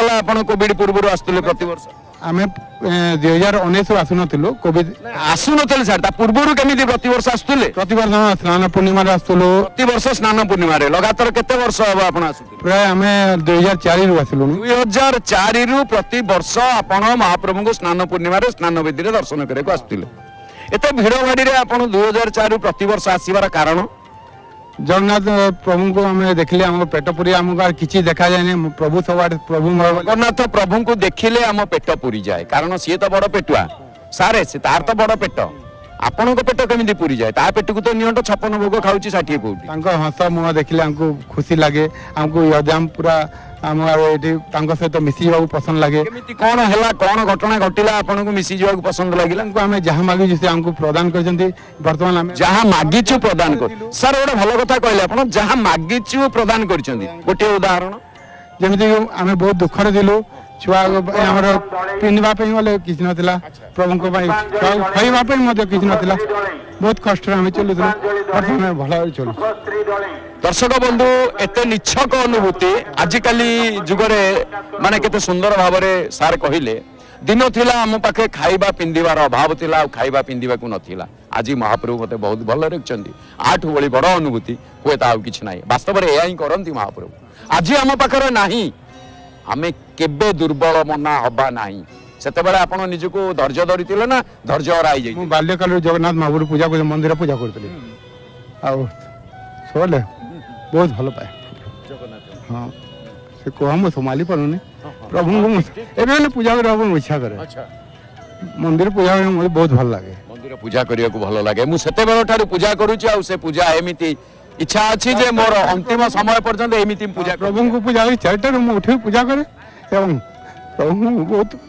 कोविड पूर्व आसुले प्रति वर्ष आम दुई हजार उन्नीस आसुन कोविड आसुन सर पूर्व केमी प्रत वर्ष आसुले प्रत वर्ष स्नान पूर्णिम आसुलु प्रत वर्ष स्नान पूर्णिम लगातार केते वर्ष हे आप प्राय आम दुई हजार चार आसलु दुई हजार चार रु प्रति वर्ष आप महाप्रभु को स्नान पूर्णिम स्नान बेदी दर्शन करने आसुले एत भिड़ भाड़ी आप दुई हजार चार रु प्रत वर्ष आसबार कारण जगन्नाथ प्रभु को हमें देखिले आम पेट पूरी आमको किसी देखा जाए नहीं प्रभु सब प्रभु जगन्नाथ प्रभु को देखिले आम पेट पूरी जाए कारण सी तो बड़ पेटुआ सारे सी तार तो बड़ पेट आपण को पेट केमी पूरी जाए ता पेट को तो निट छपन भोग खाऊँ षाठी कोटी हंस मुह देखिले आमको खुशी लगे आमको यदाम पूरा आम सहित मिसी जावाक पसंद लगे कौन है कौन घटना घटला आपन को मिसी जावाक पसंद लगे आम जहाँ मागिचु से आमको प्रदान कर जहाँ मागिचु प्रदान कर सर गोटे भल कथा कहले आप जहाँ मागिचु प्रदान कर गोटे उदाहरण जमीक आम बहुत दुखर दिलु छुआ पिंधा गले कि ना प्रभु खाइबा कि ना बहुत कष्ट चलु भल चलु। दर्शक बंधु एते निच्छक अनुभूति आजिकल जुगरे माने केते सुंदर भाव सार कहले दिन थिला आम पाखे खाइबा पिंधार अभाव थिला खाइबा पिंधा को ना आज महाप्रभु मत बहुत भल रखिंट आठ भली बड़ अनुभूति हुए तो आउ कि ना वास्तव में या करती महाप्रभु आज आम पाखे ना आमे केबे दुर्बल मना हवा ना से आपको धैर्य धरी ना धैर्य हर आई बाल्यकाल जगन्नाथ महापुर पूजा मंदिर पूजा करी बहुत भल पाए हाँ से कह मुझे संभाली पार प्रभु को पूजा करने इच्छा करे मंदिर पूजा मुझे बहुत भल लगे मंदिर पूजा करने को भल लगे मुझे ठार पूजा करुचे पूजा एमती इच्छा अच्छी जे मोर अंतिम समय पर्यंत एमती पूजा प्रभु को पूजा चार मुझे पूजा करे प्रभु बहुत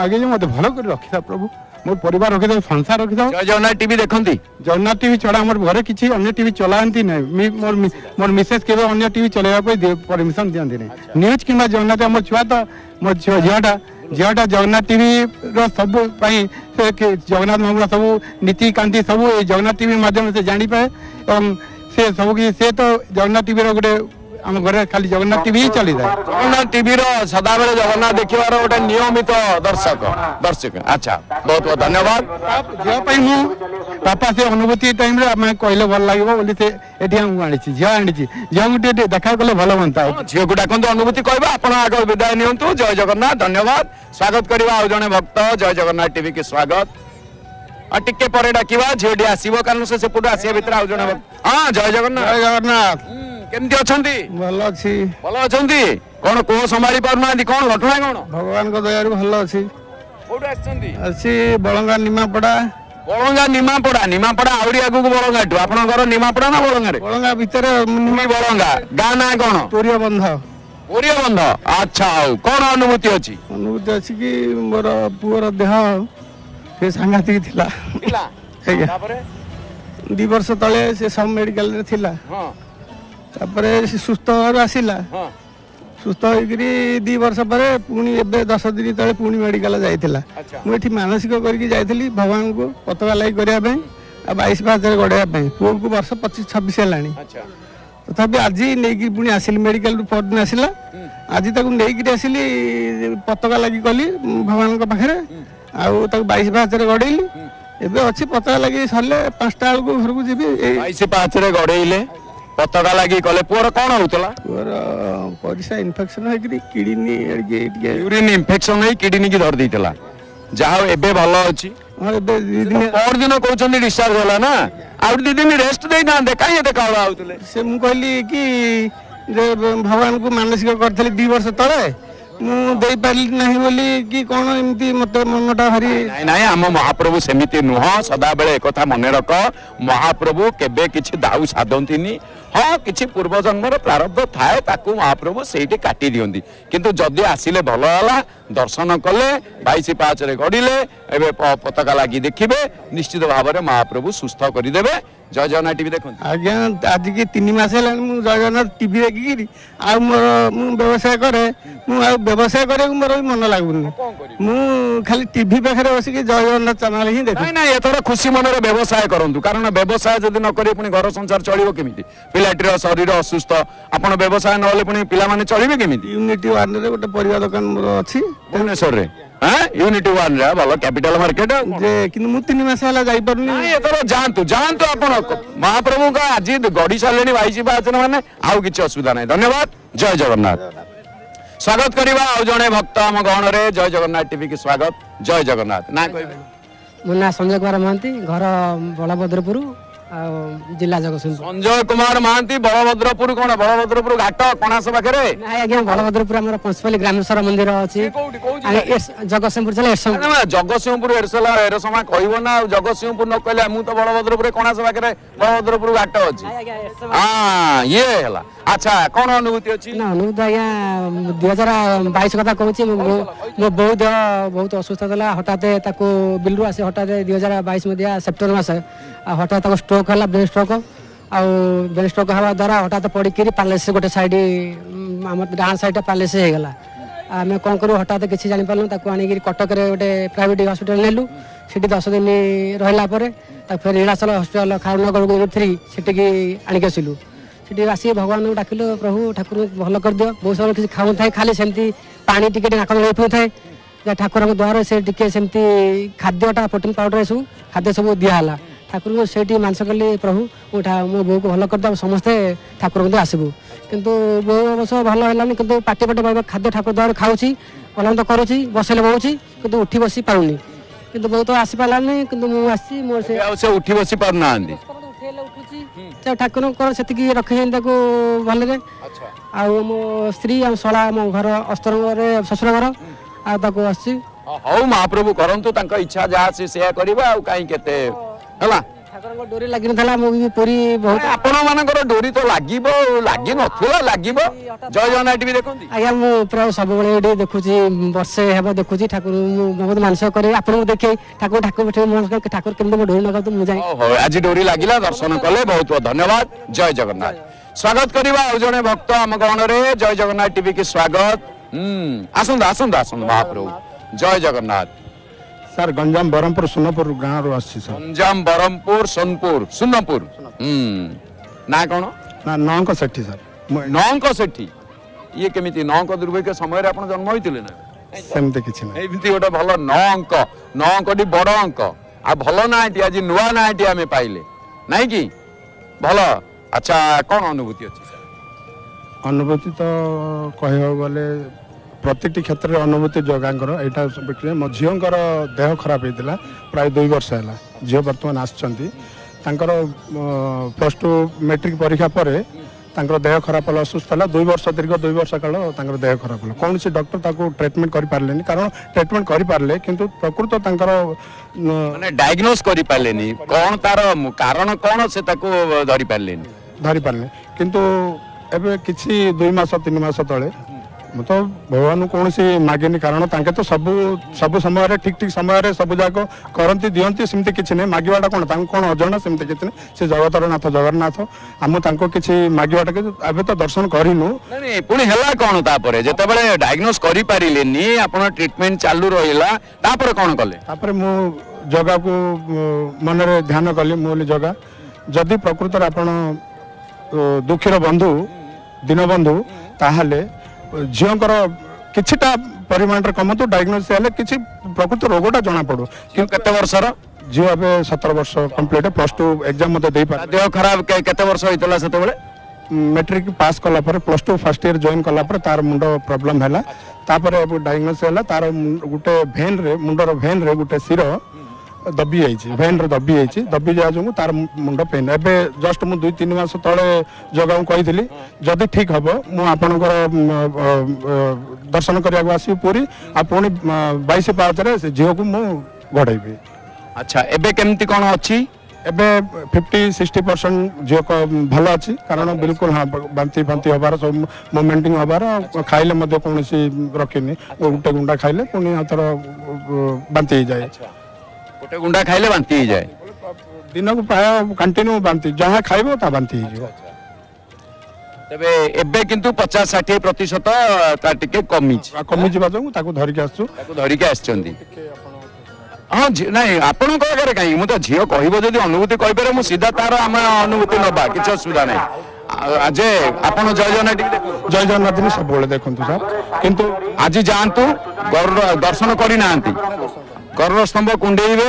मागे मत भल कर रखी प्रभु मो परिवार रखी था संसार रखी था जय जगन्नाथ टीवी देखती जगन्नाथ टीवी छड़ा मोर घर किसी अन्य टीवी चलाती ना मोर मिसेस के अन्य टीवी चलने परमिशन दिखती ना न्यूज कि जगन्नाथ मोर छुआ तो मोर झीटा झीटा जगन्नाथ टीवी रही जगन्नाथ महापुर सब नीति कांति सब जगन्नाथ टीवी मध्यम से जानी पाए और से सब से तो जगन्नाथ टीवी रोटे आम घर खाली जगन्नाथ टीवी ही चली जाए जगन्नाथ टीवी रो सदा बेले जगन्नाथ देखिबार गोटे नियमित दर्शक दर्शक अच्छा बहुत बहुत धन्यवाद झीपाई मु पापा से अनुभूति टाइम रे आमे कहले भल लागबो बोली से एठी हम आनिछि झी आनिछि झंग टे देखा कले भल बनता झी को डाकंतो अनुभूति कहबा आपण आगो विदाय नियंतु जय जगन्नाथ धन्यवाद स्वागत करबा आ जने भक्त जय जगन्नाथ टीवी के स्वागत आ टिके परे डाकिबा झीडी आसीबो कारण से सेपुड आसी भीतर आ जने हां जय जगन्नाथ जय जगन्नाथ केमती अछंती भल अछि भल अछंती कोन को संभाली परना कोन लटना कोन भगवान को दयारु भल अछि कोठो अछंती अछि बळंगा निमापडा बळंगा निमापडा निमापडा आवडी आगु को बळंगा ठो आपन घर निमापडा ना बळंगा रे बळंगा भीतर मुनी बळंगा गाना कोन पूरिया बंध पूरिया बंध अच्छा कोन अनुभूति अछि अनुभूति अछि कि मोर पुअर देह से सांगाती थिला थिला तापर दु वर्ष तले से सब मेडिकल रे थिला हां सुस्थ आसला सुस्थ हो वर्ष पर पुणी ए दस दिन तेज पुणी मेडिकल जाइला मुझे मानसिक करके जाइली भगवान को पतवा लाइ करने बैश पाँच गड़ाई पुओ को वर्ष पचिश छब्बीस है तथापि आज नहीं पुणी आसली मेडिकल पर दिन आसला आज तक नहीं आसली पतका लगी गली भगवान पाखे आगे बैश पाँच गड़ेली एवं अच्छी पतका लगे सरले पांचटा बेलू घर को जी बैश पाँच गड़ेले पतका लगी कले पुअर कौन होता पुअर परिसा infection kidney urine infection kidney की धरदी जहा एबे भल अच्छी पर दिन कहते डिस्चार्ज होगा ना आउ दि दिन रेस्ट दे ना कहीं ये काल आउले से मुझे कहली कि भगवान को मानसिक करी दु वर्ष तले मुझे नहीं बोली कि कौन एमती मत मनटा भारी ना आम महाप्रभु सेमती नुह सदा बेले एक मन रख महाप्रभु केबे किछि दाऊ साधंतिनी हाँ किसी पूर्व जन्मर प्रारब्ध थाए ताकू महाप्रभु सेठी काटी दियंती किंतु जदि आसिले भल होला दर्शन कले बैश पाँच रे गड़िले एबे पताका लगी देखिबे निश्चित भाव में महाप्रभु सुस्थ करदेवे जय जगन्नाथ टीवी देखंती आज्ञा आज के तीन मास होला मु जय जगन्नाथ टीवी देखि आ मु व्यवसाय करे मु आ व्यवसाय करे मोर मन लागुनी मु खाली टीवी पाखरे बस के जय जगन्नाथ चैनल ही देखै ना एथोर खुशी मन रे व्यवसाय करंतु कारण व्यवसाय जदि न करे पुनी घर संसार चलिबो केमिति पिलाटीर शरीर असुस्थ आपण व्यवसाय न होले पुनी पिला माने चलिबे केमिति यूनिटी वन रे गोटे परिवा दुकान मोर अछि भुवनेश्वर रे हां यूनिटी वन रे भलो कैपिटल मार्केट जे किन मु तीन मास होला जाई परनी ना एथोर जानतु जानतु आपण महाप्रभु का आज गड़ी सारे बैश पाँच मैंने आउ कि असुविधा ना धन्यवाद जय जगन्नाथ स्वागत करवा आ जड़े भक्त आम गहन रे जय जगन्नाथ टीवी की स्वागत जय जगन्नाथ ना कह मो ना संजय कुमार महांती घर बलभद्रपुर जिला जगतसिंहपुर संजय कुमार महांती बलभद्रपुर कौन बलभद्रपुर घाट कणास पाखे ना आज बलभद्रपुर आम पंचपल्ली ग्रामेश्वर मंदिर अच्छी जगतसिंहपुर जगतसिंहपुर एरसला एरसमा कहबो ना जगतसिंहपुर न कहले मु तो बलभद्रपुर कणास पाखे बलभद्रपुर घाट अच्छी हाँ ये अच्छा कौन अनुभूति अच्छी ना अनुभूति आज्ञा दुई हजार बैश कथा कहूँ मो बो देह बहुत असुस्थ था हठात बिलू आसी हठात दुई हजार बैश मध्य सेप्टेम्बर मास हठात स्ट्रोक है ब्रेन स्ट्रोक आउ ब्रेन स्ट्रोक हवा द्वारा हठात पड़ी पारालिसिस गोटे साइड आम डाँ सैड पारालिसिस होगा आम कौन करूँ हठात किसी जापारूँ आनिक कटक गोटे प्राइट हस्पिटाल नेलु सीटी दस दिन रहा फिर नीलाचल हस्पिटाल खारुनगर यूनिट थ्री सेटिकी आसिलु सीटी आसिक भगवान को डाकिलु प्रभु ठाकुर भल कर दियो बहुत समय किसी खाऊ था खाली सेमती पानी टिके नाक पी था ठाकुर द्वारा से टिके सेमती खाद्यटा प्रोटीन पाउडर सब खाद्य सब दिहला ठाकुर को सही मानस कली प्रभु मो बो को भल करदे समस्ते ठाकुर को आसबू कितु बो अवश्य भल है कि पाटे पाटे पाइबा खाद्य ठाकुर द्वारा खाऊँगी अलंद करुच्ची बसले बोची कि उठी बसी पारूनी कि बहुत आसी पारानी कि आसी मोर उठी बसी पार ना उठुची ठाकुर से रखे भले आउ मो स्त्री आ सला मो घर अस्तर शशुर घर आगे आसी हाउ महाप्रभु करंतु तांका इच्छा जा से सेया करबा आ काई केते हला ठाकुरको डोरी लागिन थला मो पूरी बहुत आपण मानकर डोरी तो लागिबो लागि नथला लागिबो जय जगन्नाथ टीवी देखोंती आया मो प्राय सब बेले देखुची वर्षे हेबो देखुची ठाकुर बहुत मानस करे आपण देखे ठाकुर ठाकुर बैठे मानस करे ठाकुर केमो डोरी लगा तो मु जाय हो आज डोरी लागिला दर्शन कले बहुत बहुत धन्यवाद जय जगन्नाथ स्वागत करबा आ जने भक्त हम गण रे जय जगन्नाथ टीवी के स्वागत हम आसंद आसंद आसंद महाप्रभु जय जगन्नाथ सर गंजाम बरमपुर सुनपुर गांव रो आसी सर गंजाम बरमपुर सोनपुर सुनपुर हम ना कोन ना नौंक सेठी सर नौंक सेठी ये केमिति नौंक दुर्वै के समय रे आपण जन्म होइतिले ना सेमते किछ ना एबिति ओटा भलो नौंक नौंकडी बड अंक आ भलो ना आटी आज नुवा ना आटी हमें पाइले नाही की भलो अच्छा कोन अनुभूति अछि सर अनुभूति तो कहयो गले प्रत्येक क्षेत्र में अनुभूति जगांकर यहाँ मो झीर देह खराब होता प्राय दुई वर्ष है झील बर्तमान आसर प्लस टू मैट्रिक परीक्षा पर देह खराब है असुस्थ है दुई वर्ष दीर्घ दुई वर्ष काल देह खराब है कौन से डॉक्टर ट्रीटमेंट कर पारे कारण ट्रीटमेंट कर पारे कि प्रकृत डायग्नोज कर पारे कौन तार कारण कौन से धरी पारे धरी पारे कितु एवं किसी दुई मस तीन मस तले तो भगवान कौन से मागेनि कारण तांके तो सब सब समय रे ठीक ठीक समय रे सब जाको करंती दियंती सेमते किछ नै मागिवाटा कोन तांको कोन अजणा सेमते किछ नै से जगतर नाथ जगन्नाथ हम तांको किछ मागिवाटा के अबे तो दर्शन करिनु नै नै पुणी हला कोन तापरे जते बेले डायग्नोज करि पारिले नी आपण ट्रीटमेंट चालू रहिला तापर कोन कले तापर मु जगा को मन रे ध्यान कले मोले जगा जदी प्रकृत रे आपण दुखीर बंधु दीनबंधु ताहाले झीवर किटा परिमाण कमतु डायग्नोज है कि प्रकृत रोगटा जना पड़ू केते वर्षर झी अबे सतर वर्ष कंप्लीट प्लस टू एग्जाम देह खराब केते वर्ष होइतला सेते बेले मैट्रिक पास कला पर plus two first year join कला पर तार मुंड प्रॉब्लम हैला तापर डायग्नोज हैला तार गुटे भेन रे मुंडर भेन रे गुटे सिर दबी जाइए भेन दबी जाइए दबी जा जो तार मुंड पेन एबे जस्ट मु दुई तीन मास तले जगह कही जदि ठीक हम मुझे दर्शन करने आस पूरी पुणी बैश पाँच झील को मुझे घड़ेबी अच्छा एबे केमती कौन अच्छी एबे फिफ्टी सिक्सटी परसेंट झील को भल अच्छी कारण बिल्कुल हाँ बांति फांति हबार सब मोमेंटिंग हबार खाइले कौन रखनी गोटे गुंडा खाइले पुणी हाथ बांति जाए गोटे गुंडा खाइले बांती जाए दिन को प्राय कंटिन्यू बांती जहाँ खाइबो ता बांती हिजो तबे एबे किंतु पचास साठ प्रतिशत ता टिके कमी छ कमी जबा जो ताको धरि के आसछु ताको धरि के आसछंदी हां नहीं आपन को करे काई मु तो झियो कहबो जदी अनुभूति कहि पारे मु सीधा तार हम अनुभूति नबा किछ सुधा नहीं आज आपन जय जगन्नाथ जय जगन्नाथ ने सब बोले देखंतु सर किंतु आज जानतु दर्शन करि नांती कर्ण स्तंभ कुंडेबे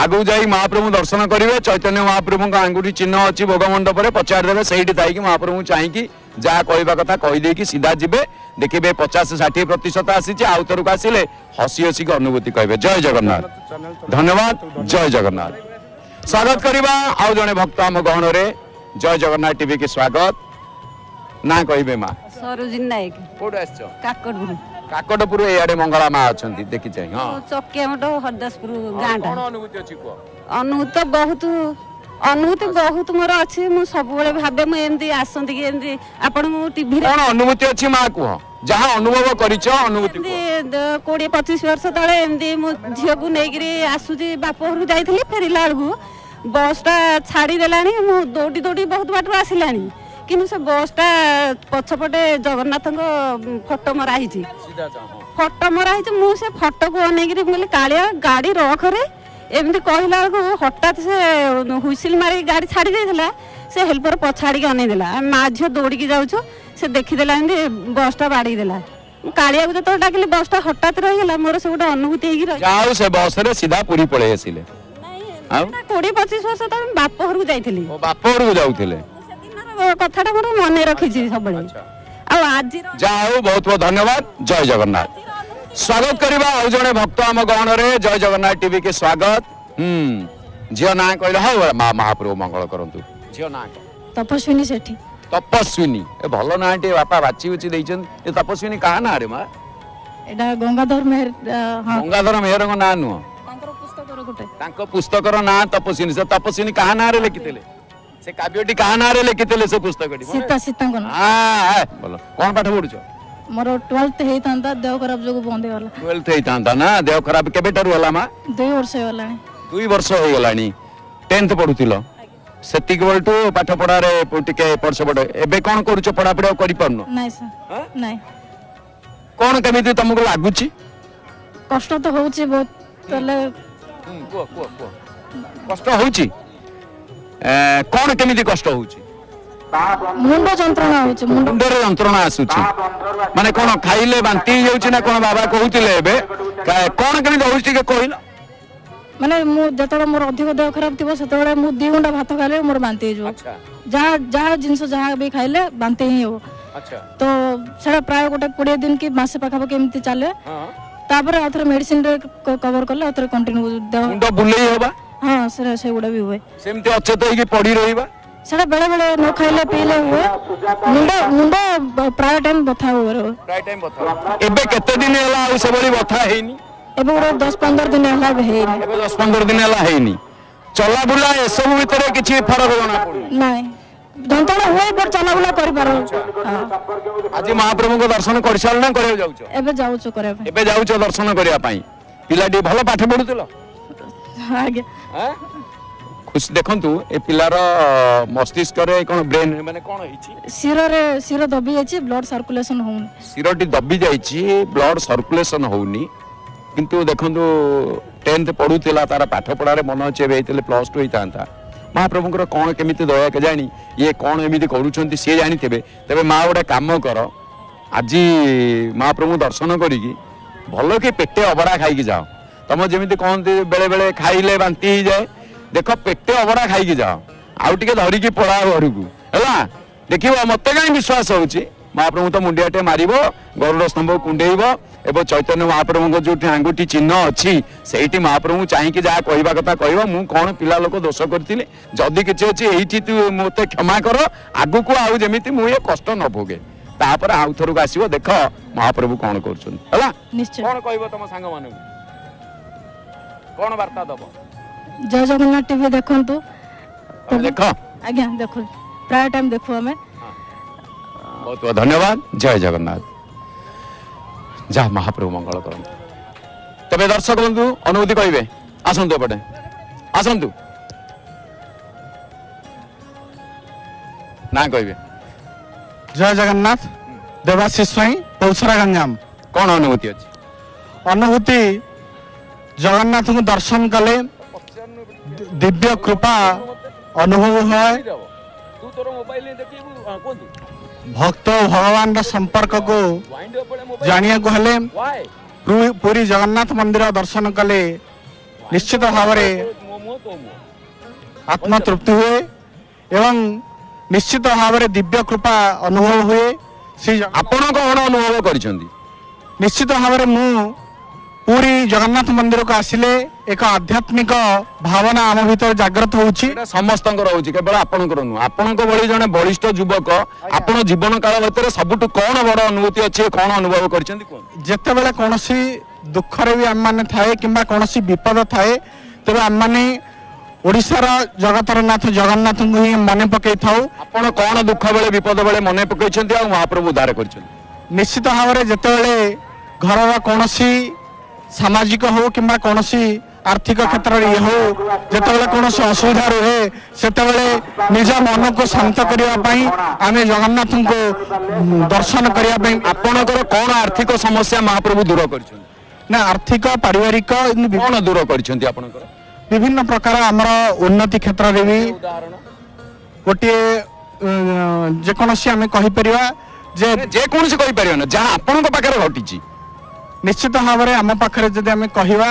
आगू जा महाप्रभु दर्शन करेंगे चैतन्य महाप्रभु का आंगुठी चिन्ह अच्छी भोग मंडप पचारिदेवे से महाप्रभु चाहिए जहाँ कह कथा कहीदे कि सीधा जी देखिए पचास षाठी प्रतिशत आसी आउ थर को आसिले हसी हसिक अनुभूति कहे जय जगन्नाथ धन्यवाद जय जगन्नाथ स्वागत करवा आउ जड़े भक्त आम गहन रे जय जगन्नाथ टीवी के स्वागत ना कहे माँ सरोजिनी नायक कौट काकडपुर एआडे मंगला मा अछंती देखि जाई हां चक्केमटो हरदासपुर गांडा कोन अनुभूति अछि को अनुभूत बहुत अनुभूत बहुत मोर अछि मु सब बेले भाबे मु एमदी आसंती के एमदी आपण मु टीवी कोन अनुभूति अछि मा को जहां अनुभव करिछो अनुभूति को बीस पच्चीस वर्ष तळे एमदी मु झियो को नेगिरी आसुजी बापो हरु जाईथली फेरिला अलगु बसटा छाडी देलानी मु दोडी दोडी बहुत बाटो आसिलानी किनु से बसटा पछपटे जगन्नाथ फोटो मरा फोटो मरा मुझे फोटो को अनेकि कालिया गाड़ी रख रे एमती कहला हठात से हुइसिल मारी गाड़ी छाड़ी देला से हेल्पर पछाड़ी अनईदेला माँ झील दौड़ी जाऊँ से देखीदेला बसटा बाड़ीदेला कालिया को जो डाकिली बसटा हठात रहीगला मोर से गोटे अनुभूति बस सीधा पूरी पलि आसिले कोड़े पचीस वर्ष तक बाप घर को जाइली बाप घर को जाऊले कथाटा मोर मन रखी सब आज जाओ बहुत बहुत धन्यवाद जय जगन्नाथ स्वागत करवा आ जड़े भक्त आम गहन रे जय जगन्नाथ टीवी के स्वागत हम झील ना कहले हाउ महाप्रभु मंगल करंतु झील ना तपस्विनी सेठी तपस्विनी भल ना बापा बाची बुची दे तपस्विनी क्या ना माँ गंगाधर मेहर गंगाधर मेहर ना नुह पुस्तक ना तपस्विनी से तपस्विनी क्या ना लिखी से काव्यटी क्या ना लिखी से पुस्तक कौन पाठ पढ़ुच मरो ट्वेल्थ हे तांता देव खराब जो बंदे वाला ट्वेल्थ हे तांता ना देव खराब केबेटार वाला मा दो वर्ष हो लानी दो वर्ष हो गलानी टेंथ पढुतिलो सेतिक बलटू पाठ पढा रे टिके परस बड एबे कोन करूचो पढा पढा करि परनो नाही सर नाही कोन केमिति तुमको लागुची कष्ट तो होउची बहुत तले को को को कष्ट होउची ए कोन केमिति कष्ट होउची मुंड जंत्रणा होउची मुंड रे जंत्रणा आसुची माने कोन खाइले बांती जाउची ना कोन बाबा कहउतिले एबे कोन केमिति होउची के कहिलो माने मु जतबे मोर अधिक देह खराब थिबो सेतबे मु दु गुंडा भात खाइले मोर बांती जो अच्छा जा जा जिंस जहा भी खाइले बांती ही हो अच्छा तो सारा प्राय गोटे बीस दिन की मासे पाखा केमिति चले हां तापर अथर मेडिसिन रे कवर करले अथर कंटिन्यू मुंड बुले होबा हां सर से गुडा भी होए सेमते अचेत होई के पड़ी रहिबा सडा बेले बेले न खाइले पीले हुए मुंडा मुंडा प्राय टाइम बथा हो प्राय टाइम बथा एबे केते दिन होला आ सबरी बथा हेनी एबे रो दस पंद्रह दिन होला हेनी एबे दस पंद्रह दिन होला हेनी चला बुला ए सब भीतर किछि फरक होना पड़ी नाही दंतला होय पर चला बुला करि पारो आज महाप्रभु को दर्शन कर साल ना करे जाउछ एबे जाउछ करे एबे जाउछ दर्शन करिया पई पिलाडी भलो पाठ पढुतलो आगे ह खुश देखंतु ए पिलार मस्तिष्क रे कोन ब्रेन माने कोन हिची सिरो रे सिरो दबी जायछि ब्लड सर्कुलेशन होउनी सिरोटी दबी जायछि ब्लड सर्कुलेशन होउनी किंतु देखंतु टेंथ पढुतिला तारा पाठ पढा रे मन होचे बेइतले प्लस टू हितांता महाप्रभु को कोन केमिति दया के जानी ये कोन एमिति करूछंती से जानि तेबे तेबे मा ओडा काम करो आजि महाप्रभु दर्शन करिकी भलो के पेटे अबरा खाइ की जाओ तम जेमिति कोनते बेले बेले खाइले बांती ही जाय देखो पेटे अबड़ा खाई जाओ आउ टे धरिकी पड़ा घर को है देख मत कहीं विश्वास होची महाप्रभु तो मुंडियाटे मार गरुड़ स्तंभ कुंडेब एवं चैतन्य महाप्रभु को जो आंगुठी चिन्ह अच्छी से महाप्रभु चाहिए जहाँ कहवा कथा कह मु कौन पिला लोक दोष करी जदि किसी अच्छी ये तू मत क्षमा कर आगू को आउ जमी मुझे कष्ट न भोगे तापर आउ थरक आस देख महाप्रभु कौन करा कह तुम सांग मान कौन वार्ता दब जय जगन्नाथ टीवी देखंतु तो देखो आज्ञा देखो प्राय टाइम देखो हमें बहुत बहुत धन्यवाद जय जगन्नाथ जा महाप्रभु मंगल करंत तबे दर्शक बंधु अनुभूति कहिबे आसंतु पटे आसंतु ना कहिबे जय जगन्नाथ देवासी स्वाई पौसरा गंगाम कोन अनुभूति अछि अनुभूति जगन्नाथ को दर्शन कले दिव्य कृपा अनुभव है भक्त भगवान रा संपर्क को जानिया को हले पूरी जगन्नाथ मंदिर दर्शन कले निश्चित भाव आत्मा तृप्ति हुए एवं निश्चित भाव दिव्य कृपा अनुभव हुए आपण कौन अनुभव कर निश्चित भाव मु पूरी जगन्नाथ मंदिर को आसिले एक आध्यात्मिक भावना आम भीतर जागृत हो समस्त केवल आपण को भाई जन बरिष्ठ युवक आप जीवन काल भर सबुठ कौन बड़ अनुभूति अच्छे कौन अनुभव करते कौन दुख रे भी आम मैंने थाए कि कौन विपद थाए तेरे आम मैंने ओडिशा रा जगतर नाथ जगन्नाथ को ही मन पकई थाउ कौन दुख बेले विपद बेले मन पकई महाप्रभु उद्धार कर निश्चित भाव जितेबाला घर कौन सामाजिक हो कि कौन आर्थिक क्षेत्र में हो जितेबाला कौन असुविधा रुहे सेतबेले निज मन को शांत करने आम जगन्नाथ को दर्शन करने आपणकर कौन आर्थिक समस्या महाप्रभु दूर कर आर्थिक पारिवारिक कौन दूर कर विभिन्न प्रकार आम उन्नति क्षेत्र में भी गोटे जेकोसी आम कहीपर जे जेकोसी कहीपर ना जहाँ आपण घटी निश्चित भाव आम पाखे जब आम कहवा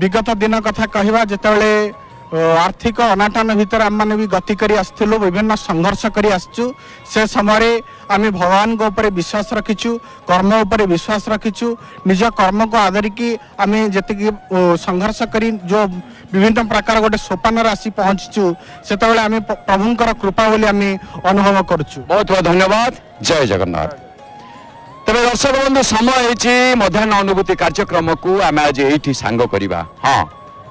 विगत दिन कथा कहवा जिते आर्थिक अनाटन भितर आम मैंने भी गति कर आसलु विभिन्न संघर्ष कर आसचु से समय आम भगवान को ऊपर विश्वास रखीचु कर्म उपर विश्वास रखीचु निज कर्म को आदरिकी आम जी संघर्ष कर जो विभिन्न प्रकार गोटे सोपान आसी पहुँचीचु से आम प्रभुंर कृपा बोली आम अनुभव करुचु। बहुत बहुत धन्यवाद। जय जगन्नाथ। तेरे दर्शक बंधु समय मध्याह्न अनुभूति कार्यक्रम को आम आज ये सांग करवा। हाँ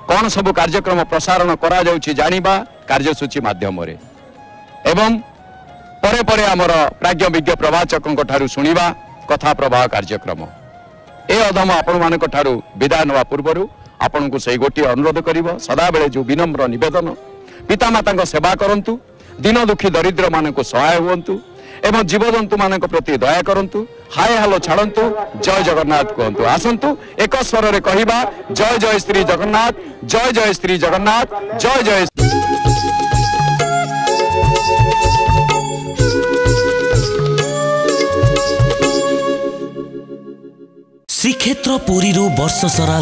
कौन सब कार्यक्रम प्रसारण करा जानिबा कार्यसूची माध्यम रे एवं परे परे आमर प्राज्ञ विज्ञ प्रवाचकों ठारू सुनिबा कथा प्रवाह कार्यक्रम। ए अधम आपण मान ठारू विदा नवा पूर्वरु आपण को सही गोटी अनुरोध करिबो सदा बेले जो विनम्र निवेदन पितामाता सेवा करंतु दीन दुखी दरिद्र मान को सहाय हुंतु एवं जीवजंतु मान प्रति दया करंतु हाय हालो छाड़ंतु जय जगन्नाथ कहंतु। आसंतु एक स्वर रे कहिबा जय जय श्री जगन्नाथ। जय जय श्री जगन्नाथ। जय जय श्रीक्षेत्र पुरी रु वर्ष सारा।